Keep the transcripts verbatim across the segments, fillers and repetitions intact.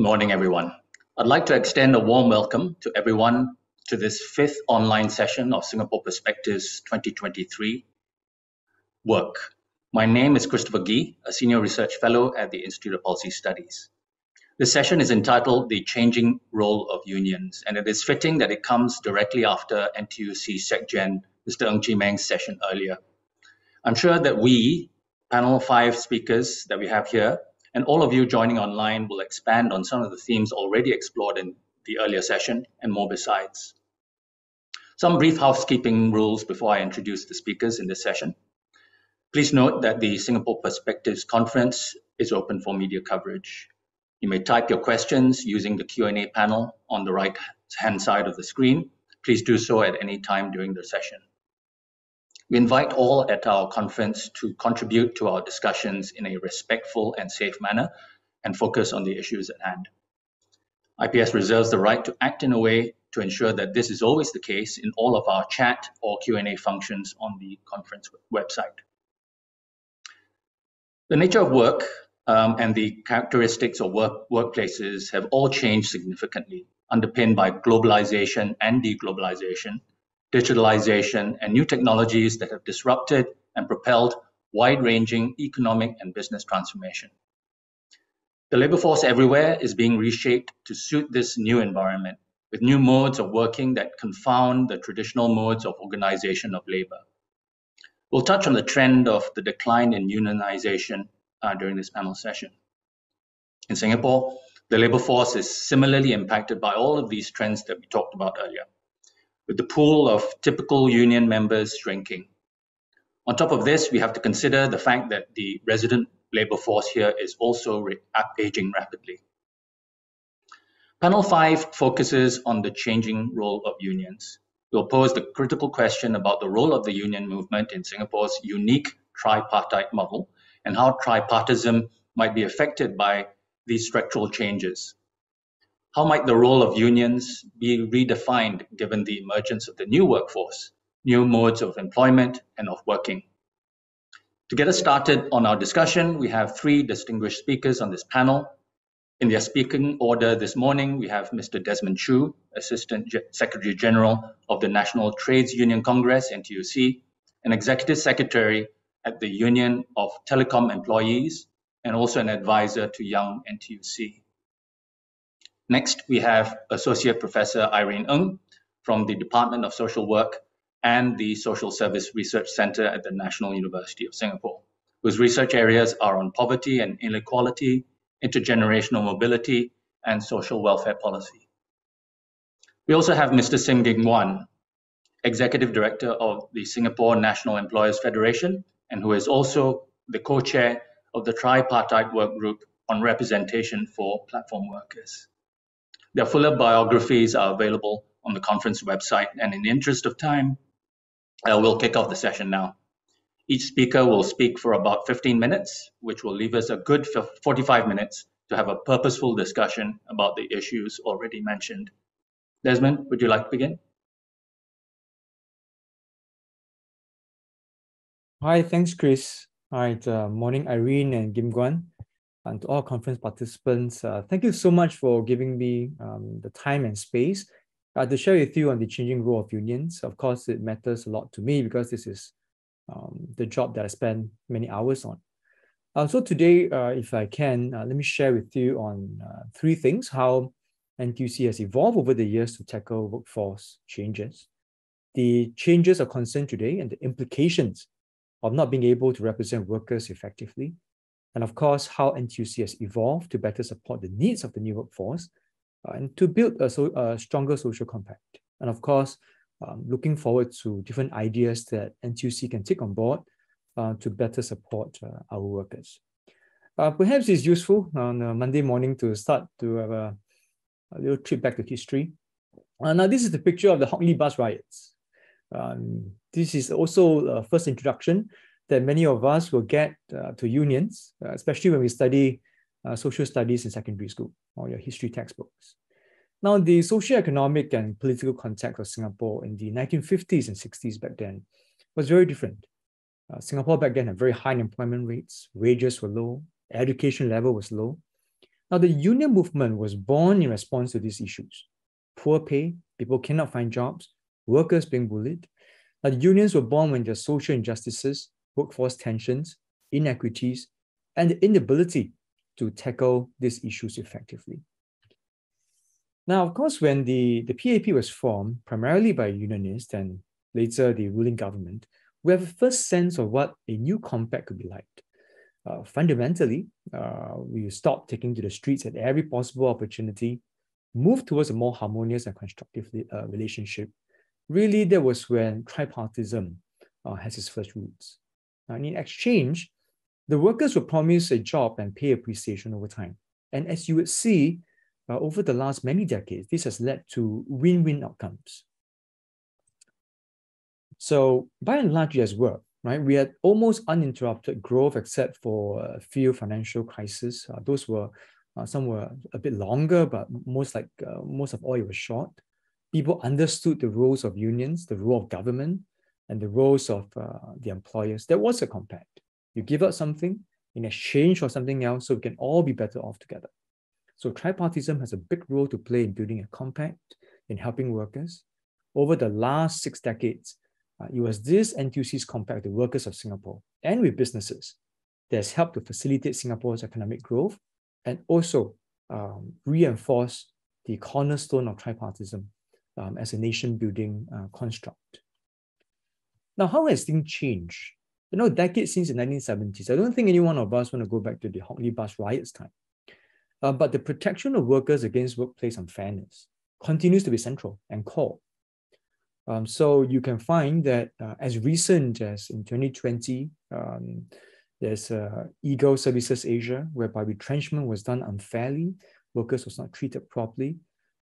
Good morning, everyone. I'd like to extend a warm welcome to everyone to this fifth online session of Singapore Perspectives twenty twenty-three work. My name is Christopher Gee, a Senior Research Fellow at the Institute of Policy Studies. This session is entitled The Changing Role of Unions, and it is fitting that it comes directly after N T U C SecGen, Mister Ng Chee Meng's session earlier. I'm sure that we, panel five speakers that we have here, and all of you joining online will expand on some of the themes already explored in the earlier session and more besides. Some brief housekeeping rules before I introduce the speakers in this session. Please note that the Singapore Perspectives Conference is open for media coverage. You may type your questions using the Q and A panel on the right-hand side of the screen. Please do so at any time during the session. We invite all at our conference to contribute to our discussions in a respectful and safe manner and focus on the issues at hand. I P S reserves the right to act in a way to ensure that this is always the case in all of our chat or Q and A functions on the conference website. The nature of work um, and the characteristics of work, workplaces have all changed significantly, underpinned by globalization and deglobalization, digitalization, and new technologies that have disrupted and propelled wide-ranging economic and business transformation. The labor force everywhere is being reshaped to suit this new environment, with new modes of working that confound the traditional modes of organization of labor. We'll touch on the trend of the decline in unionization uh, during this panel session. In Singapore, the labor force is similarly impacted by all of these trends that we talked about earlier, with the pool of typical union members shrinking. On top of this, we have to consider the fact that the resident labor force here is also aging rapidly. Panel five focuses on the changing role of unions. We'll pose the critical question about the role of the union movement in Singapore's unique tripartite model and how tripartism might be affected by these structural changes. How might the role of unions be redefined given the emergence of the new workforce, new modes of employment and of working? To get us started on our discussion, we have three distinguished speakers on this panel. In their speaking order this morning, we have Mister Desmond Choo, Assistant Secretary General of the National Trades Union Congress, N T U C, and Executive Secretary at the Union of Telecom Employees, and also an advisor to Young N T U C. Next, we have Associate Professor Irene Ng from the Department of Social Work and the Social Service Research Centre at the National University of Singapore, whose research areas are on poverty and inequality, intergenerational mobility, and social welfare policy. We also have Mister Sim Gim Guan, Executive Director of the Singapore National Employers Federation, and who is also the co-chair of the Tripartite Work Group on Representation for Platform Workers. Their fuller biographies are available on the conference website, and in the interest of time, uh, we'll kick off the session now. Each speaker will speak for about fifteen minutes, which will leave us a good forty-five minutes to have a purposeful discussion about the issues already mentioned. Desmond, would you like to begin? Hi, thanks, Chris. All right, uh, morning, Irene and Gim Guan. And to all conference participants, uh, thank you so much for giving me um, the time and space uh, to share with you on the changing role of unions. Of course, it matters a lot to me because this is um, the job that I spend many hours on. Uh, so today, uh, if I can, uh, let me share with you on uh, three things, how N T U C has evolved over the years to tackle workforce changes, the changes of concern today, and the implications of not being able to represent workers effectively, and of course, how N T U C has evolved to better support the needs of the new workforce uh, and to build a, so, a stronger social compact. And of course, um, looking forward to different ideas that N T U C can take on board uh, to better support uh, our workers. Uh, perhaps it's useful on a Monday morning to start to have a, a little trip back to history. Uh, now, this is the picture of the Hock Lee bus riots. Um, this is also a first introduction that many of us will get uh, to unions, uh, especially when we study uh, social studies in secondary school or your history textbooks. Now, the socio-economic and political context of Singapore in the nineteen fifties and sixties back then was very different. Uh, Singapore back then had very high unemployment rates, wages were low, education level was low. Now, the union movement was born in response to these issues. Poor pay, people cannot find jobs, workers being bullied. Now, the unions were born when there are social injustices, workforce tensions, inequities, and the inability to tackle these issues effectively. Now, of course, when the, the P A P was formed, primarily by unionists and later the ruling government, we have a first sense of what a new compact could be like. Uh, fundamentally, uh, we stopped taking to the streets at every possible opportunity, moved towards a more harmonious and constructive uh, relationship. Really, that was when tripartism uh, has its first roots. Now, in exchange, the workers were promised a job and pay appreciation over time. And as you would see, uh, over the last many decades, this has led to win-win outcomes. So by and large, it has worked. Right, we had almost uninterrupted growth except for a few financial crises. Uh, those were, uh, some were a bit longer, but most like uh, most of all, it was short. People understood the roles of unions, the role of government, and the roles of uh, the employers. There was a compact. You give up something in exchange for something else so we can all be better off together. So tripartism has a big role to play in building a compact, in helping workers. Over the last six decades, Uh, it was this N T U C's compact with workers of Singapore and with businesses that has helped to facilitate Singapore's economic growth and also um, reinforce the cornerstone of tripartism um, as a nation-building uh, construct. Now, how has things changed? You know, decades since the nineteen seventies, I don't think any one of us want to go back to the Hock Lee bus riots time. Uh, but the protection of workers against workplace unfairness continues to be central and core. Um, so you can find that uh, as recent as in twenty twenty, um, there's uh, Eagle Services Asia, whereby retrenchment was done unfairly, workers was not treated properly.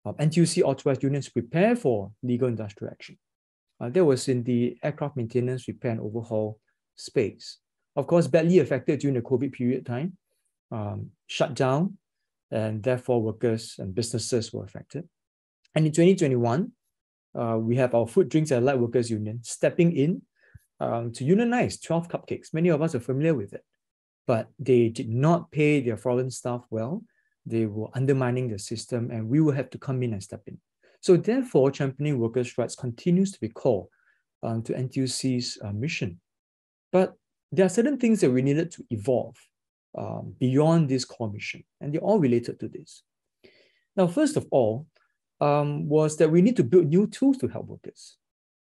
Um, N T U C authorized unions prepare for legal industrial action. Uh, that was in the aircraft maintenance, repair and overhaul space. Of course, badly affected during the COVID period time, um, shut down, and therefore workers and businesses were affected. And in twenty twenty-one, Uh, we have our Food, Drinks and Allied Workers Union stepping in um, to unionize twelve cupcakes. Many of us are familiar with it, but they did not pay their foreign staff well. They were undermining the system and we will have to come in and step in. So therefore, championing workers' rights continues to be core um, to N T U C's uh, mission. But there are certain things that we needed to evolve um, beyond this core mission, and they're all related to this. Now, first of all, Um, was that we need to build new tools to help workers.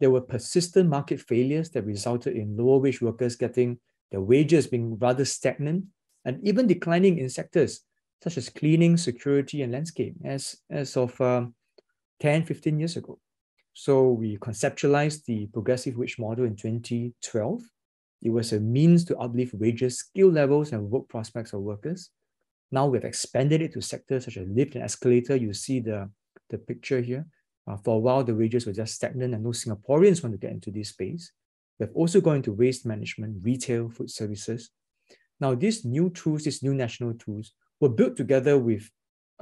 There were persistent market failures that resulted in lower wage workers getting their wages being rather stagnant and even declining in sectors such as cleaning, security, and landscape as, as of um, ten, fifteen years ago. So we conceptualized the progressive wage model in twenty twelve. It was a means to uplift wages, skill levels, and work prospects of workers. Now we've expanded it to sectors such as lift and escalator. You see the the picture here. Uh, for a while, the wages were just stagnant and no Singaporeans want to get into this space. They've also gone into waste management, retail, food services. Now, these new tools, these new national tools were built together with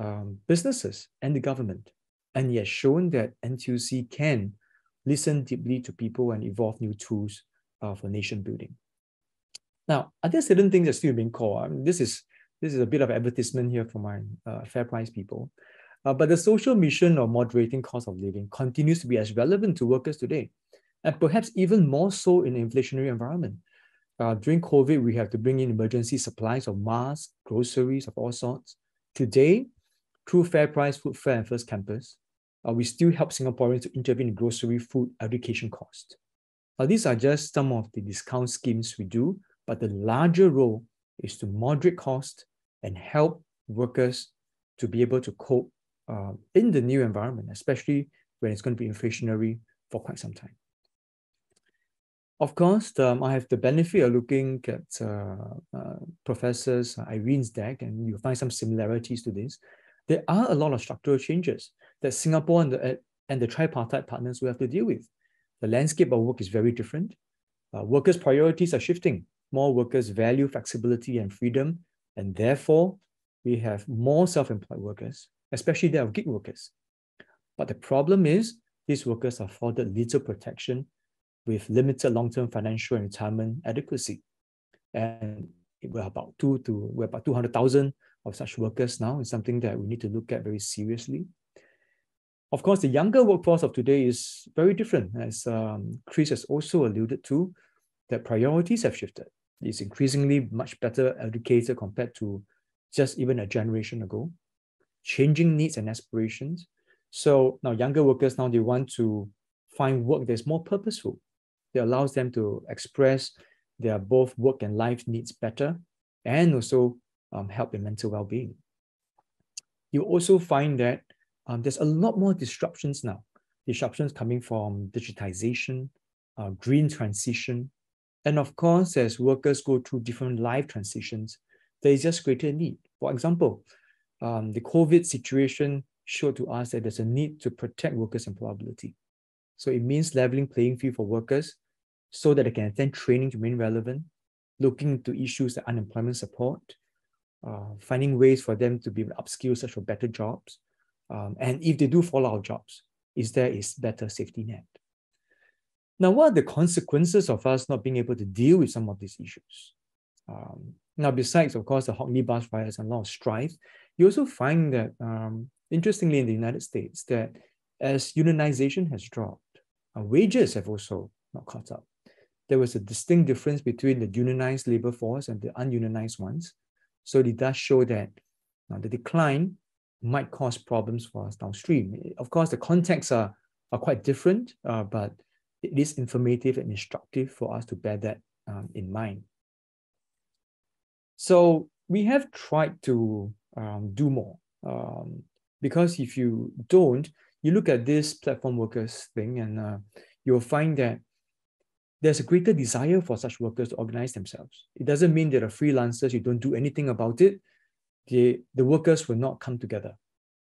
um, businesses and the government. And it has shown that N T U C can listen deeply to people and evolve new tools uh, for nation building. Now, are there certain things that are still being called? I mean, this is, this is a bit of advertisement here for my uh, fair price people. Uh, but the social mission of moderating cost of living continues to be as relevant to workers today, and perhaps even more so in an inflationary environment. Uh, during COVID, we have to bring in emergency supplies of masks, groceries of all sorts. Today, through Fair Price, Food Fair and First Campus, uh, we still help Singaporeans to intervene in grocery, food, education costs. Now, these are just some of the discount schemes we do, but the larger role is to moderate cost and help workers to be able to cope Uh, in the new environment, especially when it's going to be inflationary for quite some time. Of course, um, I have the benefit of looking at uh, uh, Professor Irene's deck, and you'll find some similarities to this. There are a lot of structural changes that Singapore and the, uh, and the tripartite partners will have to deal with. The landscape of work is very different. Uh, workers' priorities are shifting. More workers value flexibility and freedom, and therefore, we have more self-employed workers, especially that of gig workers. But the problem is these workers are afforded little protection with limited long-term financial and retirement adequacy. And we're about, two to, we're about two hundred thousand of such workers now is something that we need to look at very seriously. Of course, the younger workforce of today is very different, as um, Chris has also alluded to, that priorities have shifted. It's increasingly much better educated compared to just even a generation ago, changing needs and aspirations. So now younger workers, now they want to find work that's more purposeful, that allows them to express their both work and life needs better, and also um, help their mental well-being. You also find that um, there's a lot more disruptions now, disruptions coming from digitization, uh, green transition, and of course, as workers go through different life transitions, there is just greater need. For example, um, the COVID situation showed to us that there's a need to protect workers' employability. So it means leveling playing field for workers so that they can attend training to remain relevant, looking into issues like unemployment support, uh, finding ways for them to be able to upskill such for better jobs. Um, and if they do fall out of jobs, is there is better safety net. Now, what are the consequences of us not being able to deal with some of these issues? Um, now, besides, of course, the Hock Lee bus riots and a lot of strife, you also find that, um, interestingly, in the United States, that as unionization has dropped, uh, wages have also not caught up. There was a distinct difference between the unionized labor force and the ununionized ones. So it does show that now the decline might cause problems for us downstream. Of course, the contexts are, are quite different, uh, but it is informative and instructive for us to bear that um, in mind. So we have tried to um, do more, um, because if you don't, you look at this platform workers thing and uh, you'll find that there's a greater desire for such workers to organize themselves. It doesn't mean that are freelancers, you don't do anything about it. The, the workers will not come together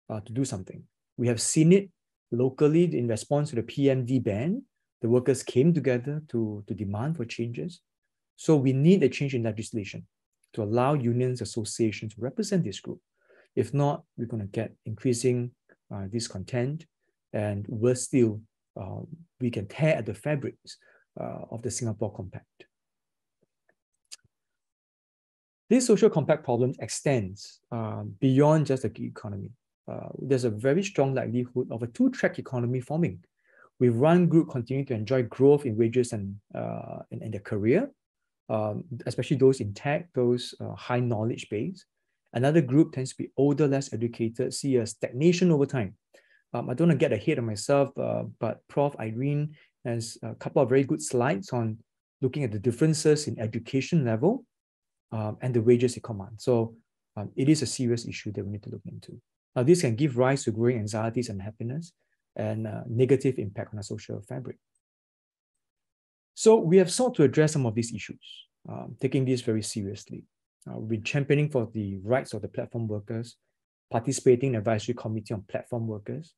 uh, to do something. We have seen it locally in response to the P M D ban. The workers came together to, to demand for changes. So we need a change in legislation to allow unions, associations to represent this group. If not, we're going to get increasing uh, discontent, and worse still, uh, we can tear at the fabrics Uh, of the Singapore Compact. This social compact problem extends uh, beyond just the gig economy. Uh, there's a very strong likelihood of a two-track economy forming, with one group continuing to enjoy growth in wages and uh, in, in their career, um, especially those in tech, those uh, high knowledge base. Another group tends to be older, less educated, see a stagnation over time. Um, I don't want to get ahead of myself, uh, but Professor Irene has a couple of very good slides on looking at the differences in education level um, and the wages they command. So um, it is a serious issue that we need to look into. Now, this can give rise to growing anxieties and unhappiness and uh, negative impact on our social fabric. So we have sought to address some of these issues, um, taking this very seriously. Uh, we've been championing for the rights of the platform workers, participating in the advisory committee on platform workers,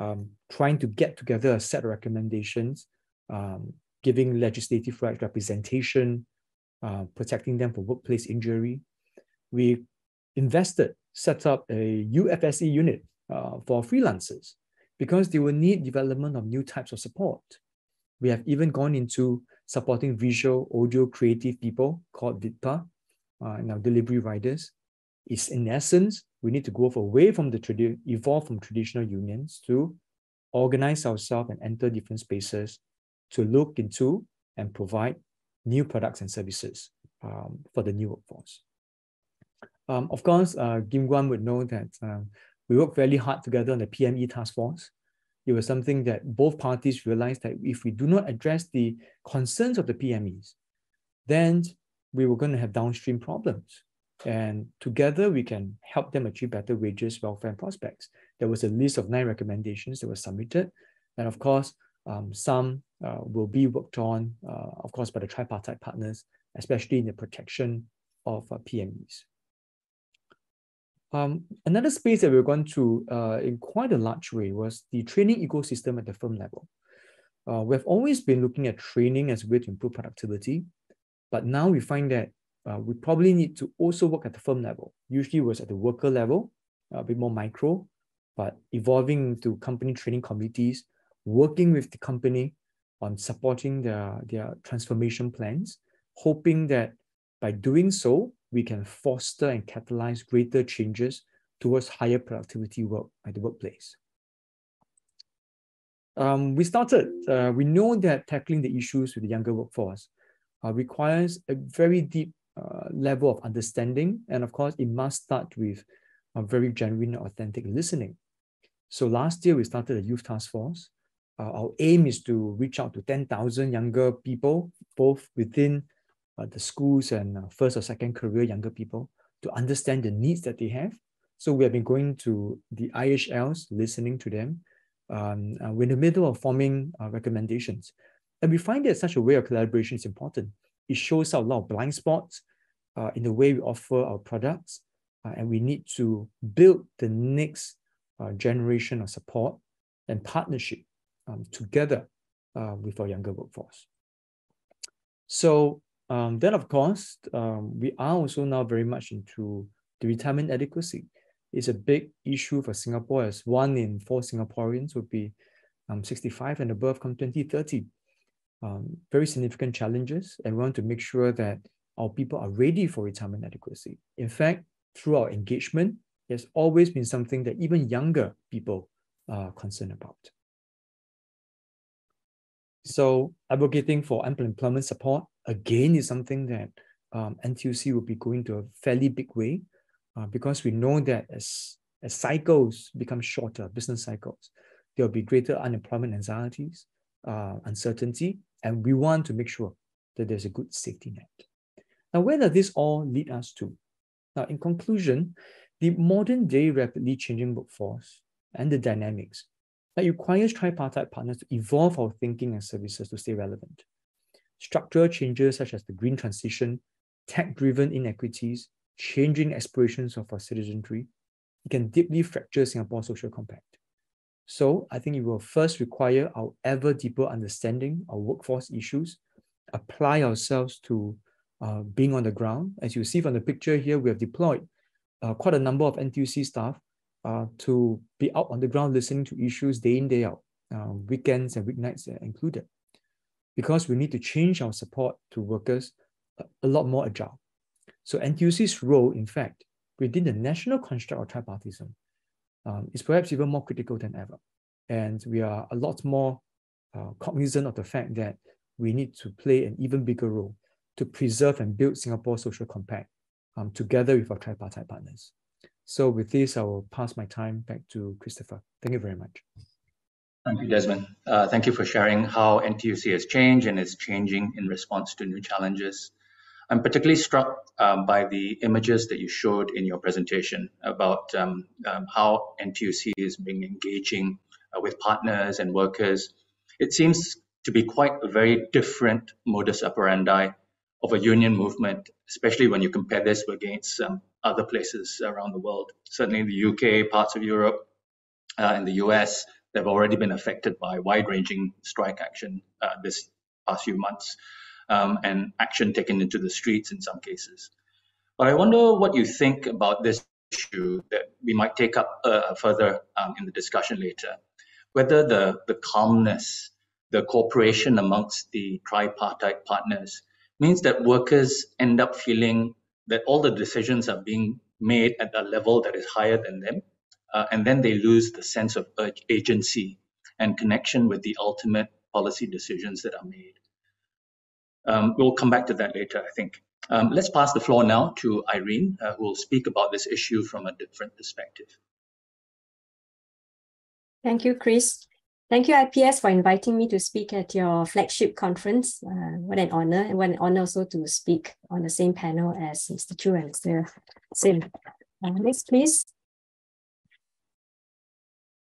Um, trying to get together a set of recommendations, um, giving legislative rights representation, uh, protecting them for workplace injury. We invested, set up a U F S E unit uh, for freelancers because they will need development of new types of support. We have even gone into supporting visual, audio, creative people called V I T P A, uh, and our delivery riders. It's in essence, we need to go away from the tradi- evolve from traditional unions to organize ourselves and enter different spaces to look into and provide new products and services um, for the new workforce. Um, of course, uh, Gim Guan would know that uh, we worked very hard together on the P M E task force. It was something that both parties realized that if we do not address the concerns of the P M Es, then we were going to have downstream problems. And together we can help them achieve better wages, welfare, and prospects. There was a list of nine recommendations that were submitted. And of course, um, some uh, will be worked on, uh, of course, by the tripartite partners, especially in the protection of uh, P M Es. Um, another space that we were going to uh, in quite a large way was the training ecosystem at the firm level. Uh, we've always been looking at training as a way to improve productivity, but now we find that Uh, we probably need to also work at the firm level. Usually it was at the worker level, a bit more micro, but evolving into company training committees, working with the company on supporting their, their transformation plans, hoping that by doing so, we can foster and catalyze greater changes towards higher productivity work at the workplace. Um, we started, uh, we know that tackling the issues with the younger workforce uh, requires a very deep uh, level of understanding. And of course, it must start with a very genuine, authentic listening. So last year, we started a youth task force. Uh, our aim is to reach out to ten thousand younger people, both within uh, the schools and uh, first or second career younger people, to understand the needs that they have. So we have been going to the I H Ls, listening to them. Um, uh, we're in the middle of forming uh, recommendations. And we find that such a way of collaboration is important. It shows out a lot of blind spots uh, in the way we offer our products. Uh, and we need to build the next uh, generation of support and partnership um, together uh, with our younger workforce. So um, then, of course, um, we are also now very much into the retirement adequacy. It's a big issue for Singapore, as one in four Singaporeans would be um, sixty-five and above come twenty thirty. Um, very significant challenges, and we want to make sure that our people are ready for retirement adequacy. In fact, through our engagement, there's always been something that even younger people are concerned about. So advocating for unemployment support, again, is something that um, N T U C will be going to a fairly big way, uh, because we know that as, as cycles become shorter, business cycles, there'll be greater unemployment anxieties, uh, uncertainty, and we want to make sure that there's a good safety net. Now, where does this all lead us to? Now, in conclusion, the modern day rapidly changing workforce and the dynamics that requires tripartite partners to evolve our thinking and services to stay relevant. Structural changes such as the green transition, tech-driven inequities, changing aspirations of our citizenry, it can deeply fracture Singapore's social compact. So I think it will first require our ever deeper understanding of workforce issues, apply ourselves to Uh, being on the ground. As you see from the picture here, we have deployed uh, quite a number of N T U C staff uh, to be out on the ground listening to issues day in, day out, uh, weekends and weeknights included, because we need to change our support to workers a, a lot more agile. So N T U C's role, in fact, within the national construct of tripartism um, is perhaps even more critical than ever. And we are a lot more uh, cognizant of the fact that we need to play an even bigger role to preserve and build Singapore's social compact um, together with our tripartite partners. So with this, I will pass my time back to Christopher. Thank you very much. Thank you, Desmond. Uh, thank you for sharing how N T U C has changed and is changing in response to new challenges. I'm particularly struck um, by the images that you showed in your presentation about um, um, how N T U C is being engaging uh, with partners and workers. It seems to be quite a very different modus operandi of a union movement, especially when you compare this against um, other places around the world. Certainly in the U K, parts of Europe, uh, and the U S, they've already been affected by wide-ranging strike action uh, this past few months, um, and action taken into the streets in some cases. But I wonder what you think about this issue that we might take up uh, further um, in the discussion later, whether the, the calmness, the cooperation amongst the tripartite partners means that workers end up feeling that all the decisions are being made at a level that is higher than them, uh, and then they lose the sense of agency and connection with the ultimate policy decisions that are made. Um, we'll come back to that later, I think. Um, let's pass the floor now to Irene, uh, who will speak about this issue from a different perspective. Thank you, Chris. Thank you, I P S, for inviting me to speak at your flagship conference. Uh, what an honor, and what an honor also to speak on the same panel as Mister Choo and Mister Sim. Uh, next, please.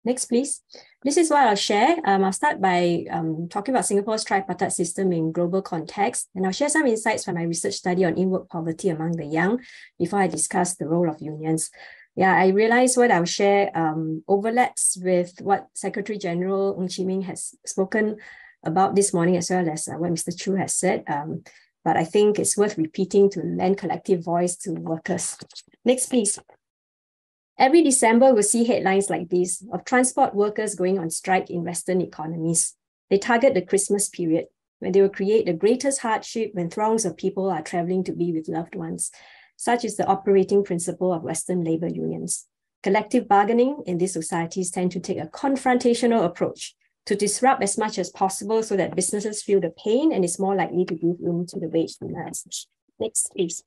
Next, please. This is what I'll share. Um, I'll start by um, talking about Singapore's tripartite system in global context, and I'll share some insights from my research study on in-work poverty among the young before I discuss the role of unions. Yeah, I realize what I'll share um, overlaps with what Secretary General Ng Chee Ming has spoken about this morning, as well as uh, what Mister Choo has said. Um, but I think it's worth repeating to lend collective voice to workers. Next, please. Every December, we'll see headlines like these of transport workers going on strike in Western economies. They target the Christmas period, when they will create the greatest hardship when throngs of people are traveling to be with loved ones. Such is the operating principle of Western labor unions. Collective bargaining in these societies tend to take a confrontational approach to disrupt as much as possible so that businesses feel the pain and is more likely to give in to the wage demands. Next, please.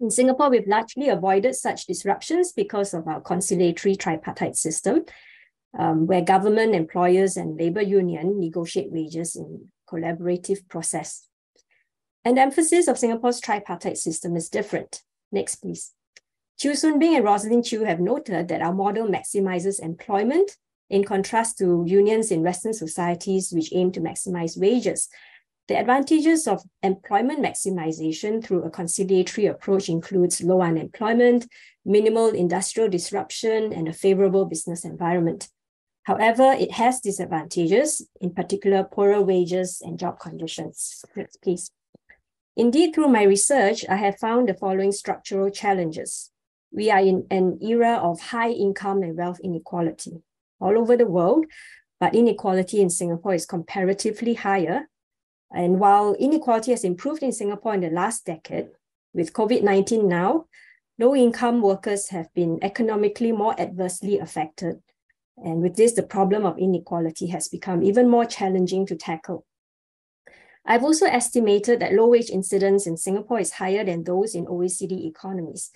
In Singapore, we've largely avoided such disruptions because of our conciliatory tripartite system, um, where government, employers, and labor union negotiate wages in collaborative process. And the emphasis of Singapore's tripartite system is different. Next, please. Chew Soon Beng and Rosalind Chew have noted that our model maximizes employment in contrast to unions in Western societies which aim to maximize wages. The advantages of employment maximization through a conciliatory approach includes low unemployment, minimal industrial disruption, and a favorable business environment. However, it has disadvantages, in particular poorer wages and job conditions. Next, please. Indeed, through my research, I have found the following structural challenges. We are in an era of high income and wealth inequality all over the world, but inequality in Singapore is comparatively higher. And while inequality has improved in Singapore in the last decade, with COVID nineteen now, low-income workers have been economically more adversely affected. And with this, the problem of inequality has become even more challenging to tackle. I've also estimated that low-wage incidence in Singapore is higher than those in O E C D economies.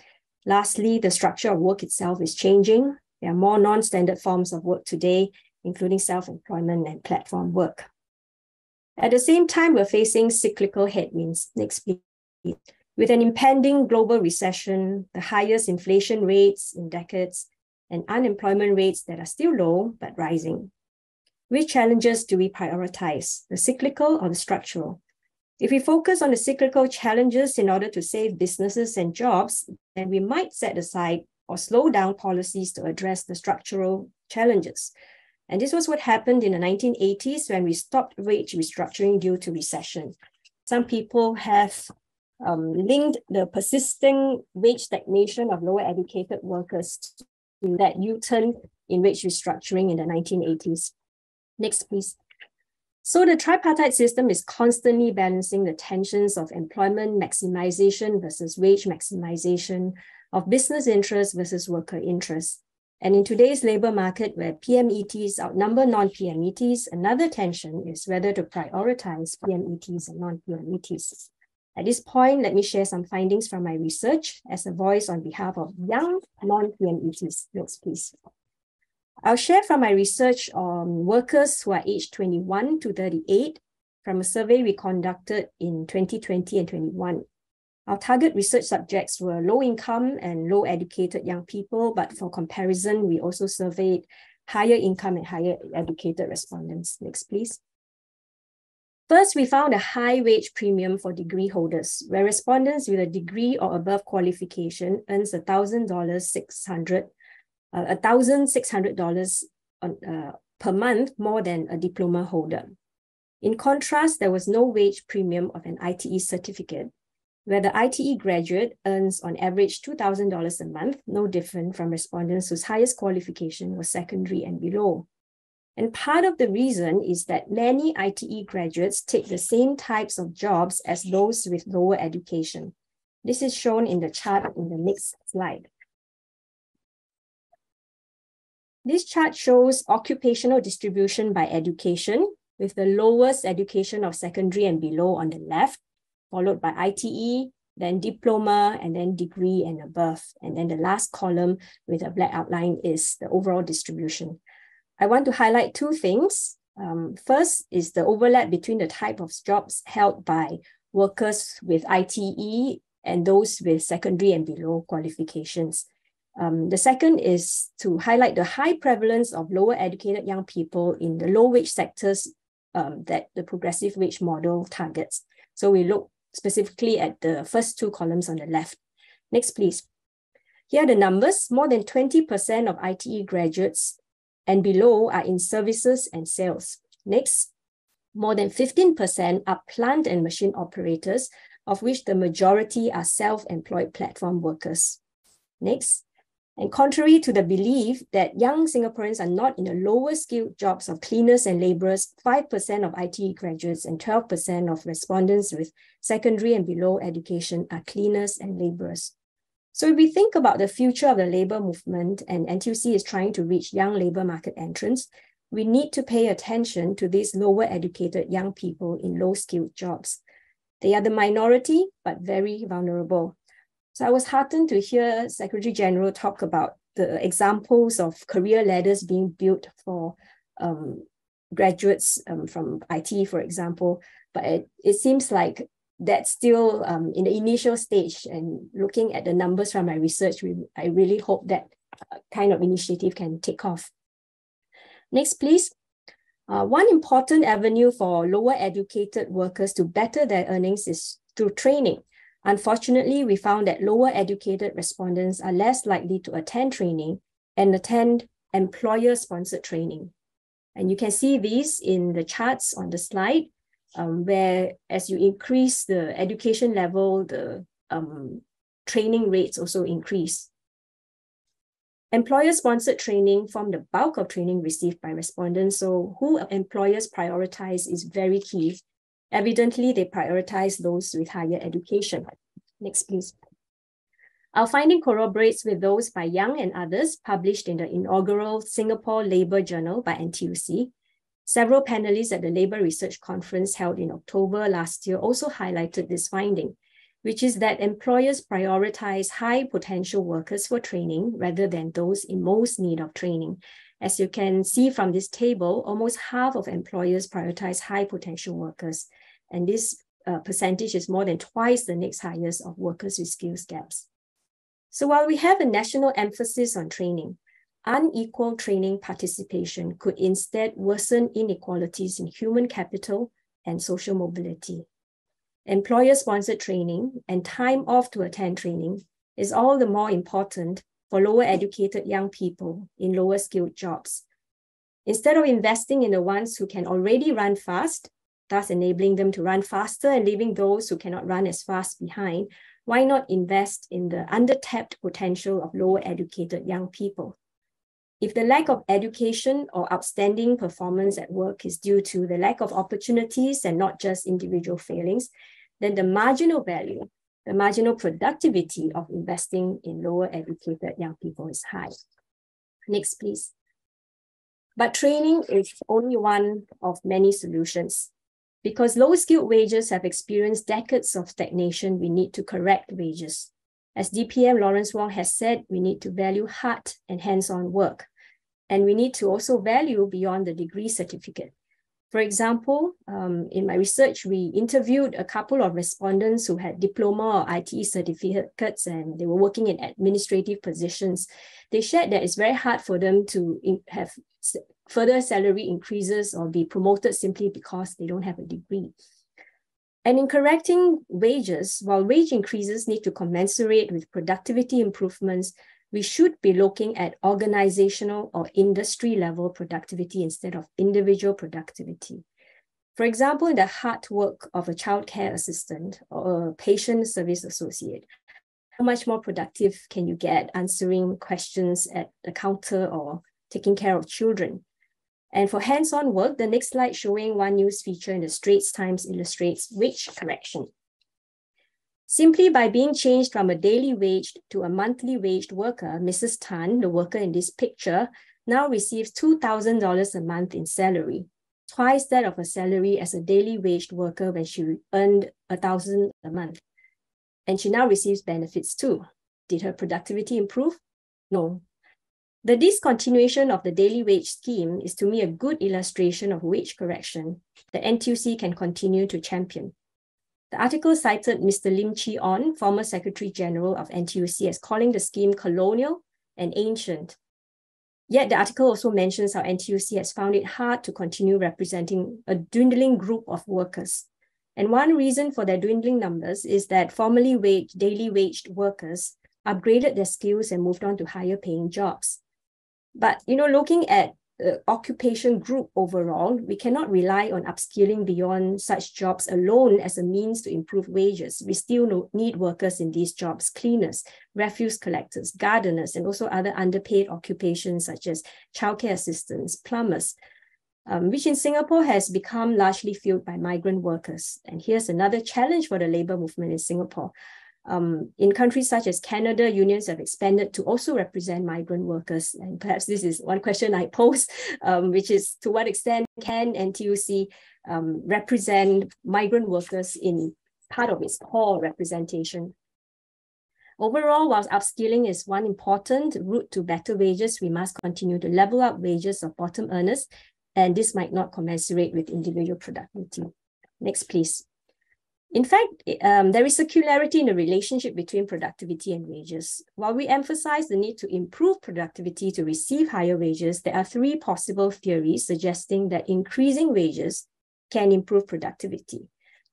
Lastly, the structure of work itself is changing. There are more non-standard forms of work today, including self-employment and platform work. At the same time, we're facing cyclical headwinds. Next, please. With an impending global recession, the highest inflation rates in decades, and unemployment rates that are still low but rising. Which challenges do we prioritize, the cyclical or the structural? If we focus on the cyclical challenges in order to save businesses and jobs, then we might set aside or slow down policies to address the structural challenges. And this was what happened in the nineteen eighties when we stopped wage restructuring due to recession. Some people have um, linked the persisting wage stagnation of lower educated workers to that U-turn in wage restructuring in the nineteen eighties. Next, please. So the tripartite system is constantly balancing the tensions of employment maximization versus wage maximization, of business interests versus worker interests. And in today's labor market where P M E Ts outnumber non-P M E Ts, another tension is whether to prioritize P M E Ts and non-P M E Ts. At this point, let me share some findings from my research as a voice on behalf of young non-P M E Ts. Next, please. I'll share from my research on workers who are aged twenty-one to thirty-eight from a survey we conducted in twenty twenty and twenty-one. Our target research subjects were low-income and low-educated young people, but for comparison, we also surveyed higher-income and higher-educated respondents. Next, please. First, we found a high wage premium for degree holders, where respondents with a degree or above qualification earns one thousand six hundred dollars on, uh, per month more than a diploma holder. In contrast, there was no wage premium of an I T E certificate, where the I T E graduate earns on average two thousand dollars a month, no different from respondents whose highest qualification was secondary and below. And part of the reason is that many I T E graduates take the same types of jobs as those with lower education. This is shown in the chart in the next slide. This chart shows occupational distribution by education, with the lowest education of secondary and below on the left, followed by I T E, then diploma, and then degree and above. And then the last column with a black outline is the overall distribution. I want to highlight two things. Um, first is the overlap between the type of jobs held by workers with I T E and those with secondary and below qualifications. Um, the second is to highlight the high prevalence of lower educated young people in the low-wage sectors um, that the progressive wage model targets. So we look specifically at the first two columns on the left. Next, please. Here are the numbers. More than twenty percent of I T E graduates and below are in services and sales. Next, more than fifteen percent are plant and machine operators, of which the majority are self-employed platform workers. Next, and contrary to the belief that young Singaporeans are not in the lower skilled jobs of cleaners and laborers, five percent of I T E graduates and twelve percent of respondents with secondary and below education are cleaners and laborers. So if we think about the future of the labour movement and N T U C is trying to reach young labour market entrants, we need to pay attention to these lower educated young people in low skilled jobs. They are the minority, but very vulnerable. So I was heartened to hear Secretary General talk about the examples of career ladders being built for um, graduates um, from I T, for example, but it, it seems like that's still um, in the initial stage, and looking at the numbers from my research, we, I really hope that kind of initiative can take off. Next, please. Uh, one important avenue for lower educated workers to better their earnings is through training. Unfortunately, we found that lower educated respondents are less likely to attend training and attend employer-sponsored training. And you can see these in the charts on the slide, Um, where as you increase the education level, the um, training rates also increase. Employer-sponsored training form the bulk of training received by respondents, so who employers prioritize is very key. Evidently, they prioritize those with higher education. Next, please. Our finding corroborates with those by Yang and others published in the inaugural Singapore Labour Journal by N T U C. Several panelists at the Labour Research Conference held in October last year also highlighted this finding, which is that employers prioritize high potential workers for training rather than those in most need of training. As you can see from this table, almost half of employers prioritize high potential workers, and this uh, percentage is more than twice the next highest of workers with skills gaps. So while we have a national emphasis on training, unequal training participation could instead worsen inequalities in human capital and social mobility. Employer-sponsored training and time off to attend training is all the more important for lower educated young people in lower skilled jobs. Instead of investing in the ones who can already run fast, thus enabling them to run faster and leaving those who cannot run as fast behind, why not invest in the under-tapped potential of lower educated young people? If the lack of education or outstanding performance at work is due to the lack of opportunities and not just individual failings, then the marginal value, the marginal productivity of investing in lower educated young people is high. Next, please. But training is only one of many solutions. Because low-skilled wages have experienced decades of stagnation, we need to correct wages. As D P M Lawrence Wong has said, we need to value hard and hands-on work. And we need to also value beyond the degree certificate. For example, um, in my research, we interviewed a couple of respondents who had diploma or I T E certificates and they were working in administrative positions. They shared that it's very hard for them to have further salary increases or be promoted simply because they don't have a degree. And in correcting wages, while wage increases need to commensurate with productivity improvements, we should be looking at organizational or industry level productivity instead of individual productivity. For example, in the hard work of a childcare assistant or a patient service associate, how much more productive can you get answering questions at the counter or taking care of children? And for hands-on work, the next slide showing one news feature in the Straits Times illustrates wage correction. Simply by being changed from a daily waged to a monthly waged worker, Missus Tan, the worker in this picture, now receives two thousand dollars a month in salary, twice that of her salary as a daily waged worker when she earned one thousand dollars a month. And she now receives benefits too. Did her productivity improve? No. The discontinuation of the daily wage scheme is to me a good illustration of wage correction that N T U C can continue to champion. The article cited Mister Lim Chee Onn, former Secretary General of N T U C, as calling the scheme colonial and ancient. Yet the article also mentions how N T U C has found it hard to continue representing a dwindling group of workers. And one reason for their dwindling numbers is that formerly waged, daily waged workers upgraded their skills and moved on to higher paying jobs. But, you know, looking at the occupation group overall, we cannot rely on upskilling beyond such jobs alone as a means to improve wages. We still need workers in these jobs, cleaners, refuse collectors, gardeners, and also other underpaid occupations such as childcare assistants, plumbers, um, which in Singapore has become largely filled by migrant workers. And here's another challenge for the labour movement in Singapore. Um, in countries such as Canada, unions have expanded to also represent migrant workers. And perhaps this is one question I pose, um, which is to what extent can N T U C um, represent migrant workers in part of its core representation? Overall, whilst upskilling is one important route to better wages, we must continue to level up wages of bottom earners, and this might not commensurate with individual productivity. Next, please. In fact, um, there is circularity in the relationship between productivity and wages. While we emphasize the need to improve productivity to receive higher wages, there are three possible theories suggesting that increasing wages can improve productivity.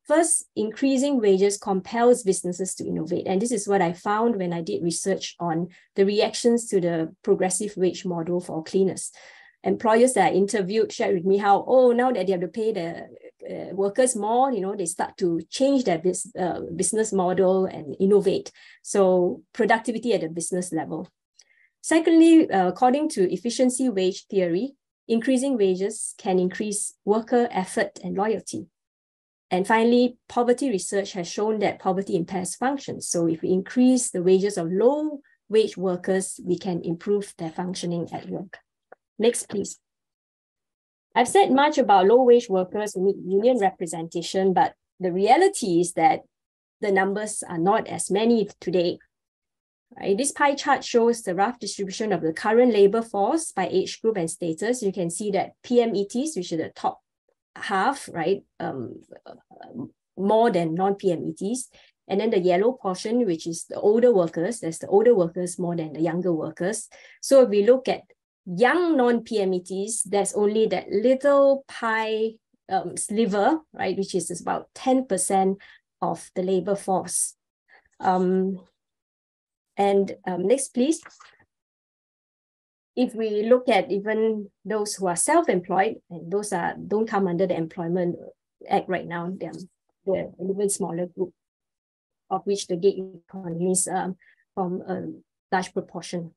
First, increasing wages compels businesses to innovate. And this is what I found when I did research on the reactions to the progressive wage model for cleaners. Employers that I interviewed shared with me how, oh, now that they have to pay the uh, workers more, you know, they start to change their bus uh, business model and innovate. So productivity at the business level. Secondly, uh, according to efficiency wage theory, increasing wages can increase worker effort and loyalty. And finally, poverty research has shown that poverty impairs functions. So if we increase the wages of low-wage workers, we can improve their functioning at work. Next, please. I've said much about low-wage workers who need union representation, but the reality is that the numbers are not as many today. Right? This pie chart shows the rough distribution of the current labor force by age group and status. You can see that P M E Ts, which are the top half, right, um, more than non-P M E Ts. And then the yellow portion, which is the older workers, there's the older workers more than the younger workers. So if we look at young non-P M E Ts, there's only that little pie um, sliver, right, which is about ten percent of the labor force. Um, and um, next, please. If we look at even those who are self-employed, and those are don't come under the Employment Act right now, they're, they're an even smaller group, of which the gig economy is um, from a large proportion.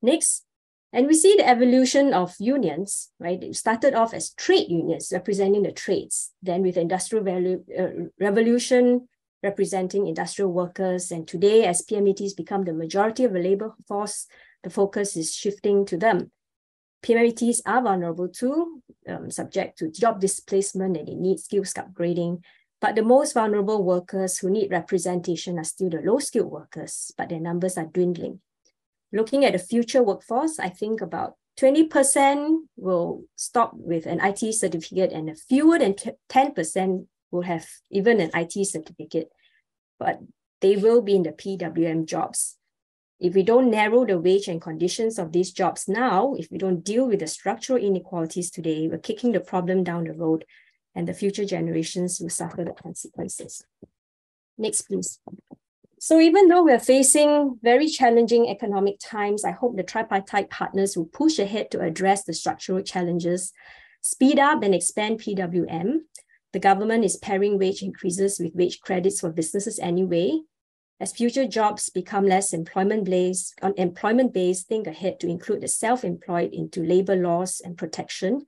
Next, and we see the evolution of unions, right? It started off as trade unions representing the trades, then with the Industrial value, uh, Revolution representing industrial workers, and today as P M E Ts become the majority of the labor force, the focus is shifting to them. P M E Ts are vulnerable too, um, subject to job displacement, and they need skills upgrading. But the most vulnerable workers who need representation are still the low-skilled workers, but their numbers are dwindling. Looking at the future workforce, I think about twenty percent will stop with an I T certificate, and fewer than ten percent will have even an I T certificate, but they will be in the P W M jobs. If we don't narrow the wage and conditions of these jobs now, if we don't deal with the structural inequalities today, we're kicking the problem down the road, and the future generations will suffer the consequences. Next, please. So even though we're facing very challenging economic times, I hope the tripartite partners will push ahead to address the structural challenges, speed up and expand P W M. The government is pairing wage increases with wage credits for businesses anyway. As future jobs become less employment-based, employment-based, think ahead to include the self-employed into labor laws and protection,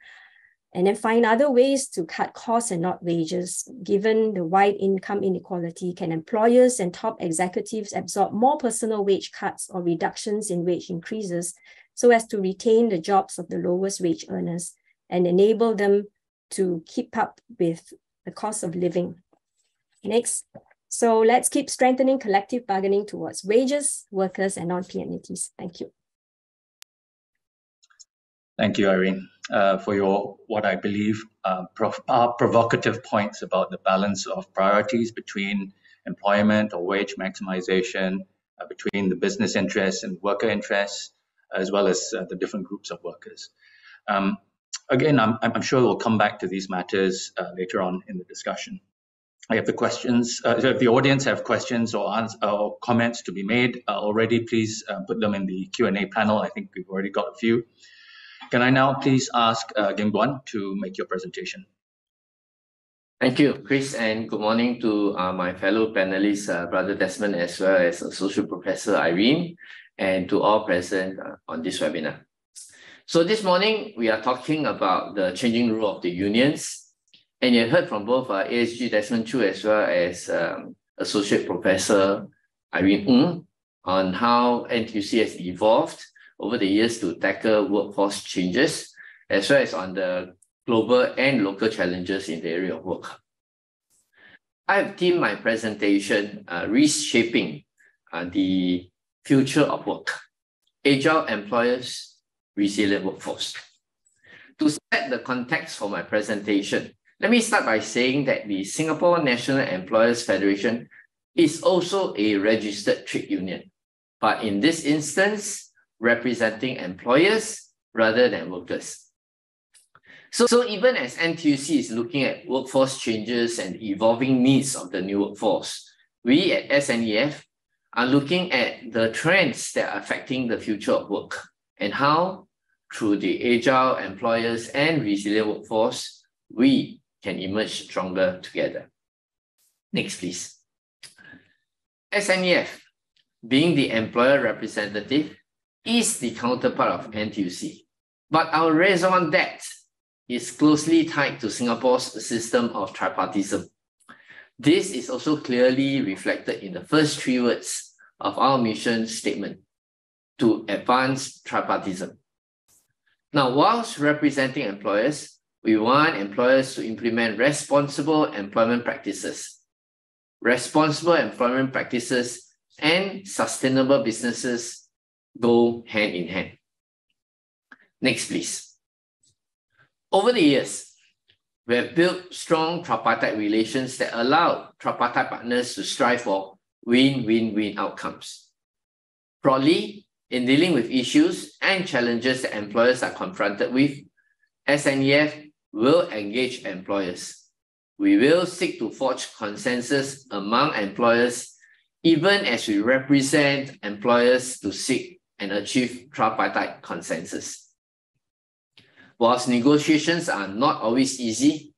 and then find other ways to cut costs and not wages. Given the wide income inequality, can employers and top executives absorb more personal wage cuts or reductions in wage increases so as to retain the jobs of the lowest wage earners and enable them to keep up with the cost of living? Next. So let's keep strengthening collective bargaining towards wages, workers, and non-P M E Ts. Thank you. Thank you, Irene, uh, for your, what I believe uh, prov are provocative points about the balance of priorities between employment or wage maximization, uh, between the business interests and worker interests, as well as uh, the different groups of workers. Um, again, I'm, I'm sure we'll come back to these matters uh, later on in the discussion. If the questions, uh, if the audience have questions or, answer, or comments to be made uh, already, please uh, put them in the Q and A panel. I think we've already got a few. Can I now please ask uh, Gim Guan to make your presentation? Thank you, Chris, and good morning to uh, my fellow panelists, uh, Brother Desmond, as well as Associate Professor Irene, and to all present uh, on this webinar. So this morning, we are talking about the changing role of the unions. And you heard from both uh, A S G Desmond Choo as well as um, Associate Professor Irene Ng on how N T U C has evolved over the years to tackle workforce changes, as well as on the global and local challenges in the area of work. I have themed my presentation uh, Reshaping uh, the Future of Work, Agile Employers, Resilient Workforce. To set the context for my presentation, let me start by saying that the Singapore National Employers Federation is also a registered trade union, but in this instance, representing employers rather than workers. So, so even as N T U C is looking at workforce changes and evolving needs of the new workforce, we at S N E F are looking at the trends that are affecting the future of work and how, through the agile employers and resilient workforce, we can emerge stronger together. Next, please. S N E F, being the employer representative, is the counterpart of N T U C, but our raison d'etre is closely tied to Singapore's system of tripartism. This is also clearly reflected in the first three words of our mission statement, to advance tripartism. Now, whilst representing employers, we want employers to implement responsible employment practices. Responsible employment practices and sustainable businesses go hand in hand. Next, please. Over the years, we have built strong tripartite relations that allow tripartite partners to strive for win-win-win outcomes. Broadly, in dealing with issues and challenges that employers are confronted with, S N E F will engage employers. We will seek to forge consensus among employers, even as we represent employers to seek and achieve tripartite consensus. Whilst negotiations are not always easy,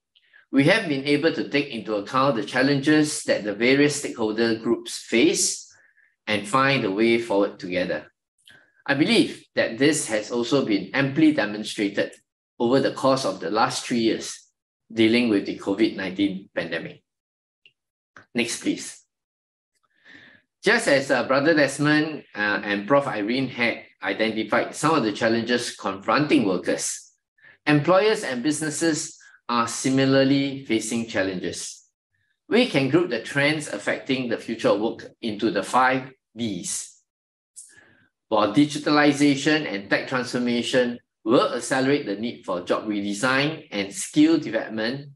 we have been able to take into account the challenges that the various stakeholder groups face and find a way forward together. I believe that this has also been amply demonstrated over the course of the last three years dealing with the COVID nineteen pandemic. Next, please. Just as uh, Brother Desmond uh, and Professor Irene had identified some of the challenges confronting workers, employers and businesses are similarly facing challenges. We can group the trends affecting the future of work into the five Ds. While digitalization and tech transformation will accelerate the need for job redesign and skill development,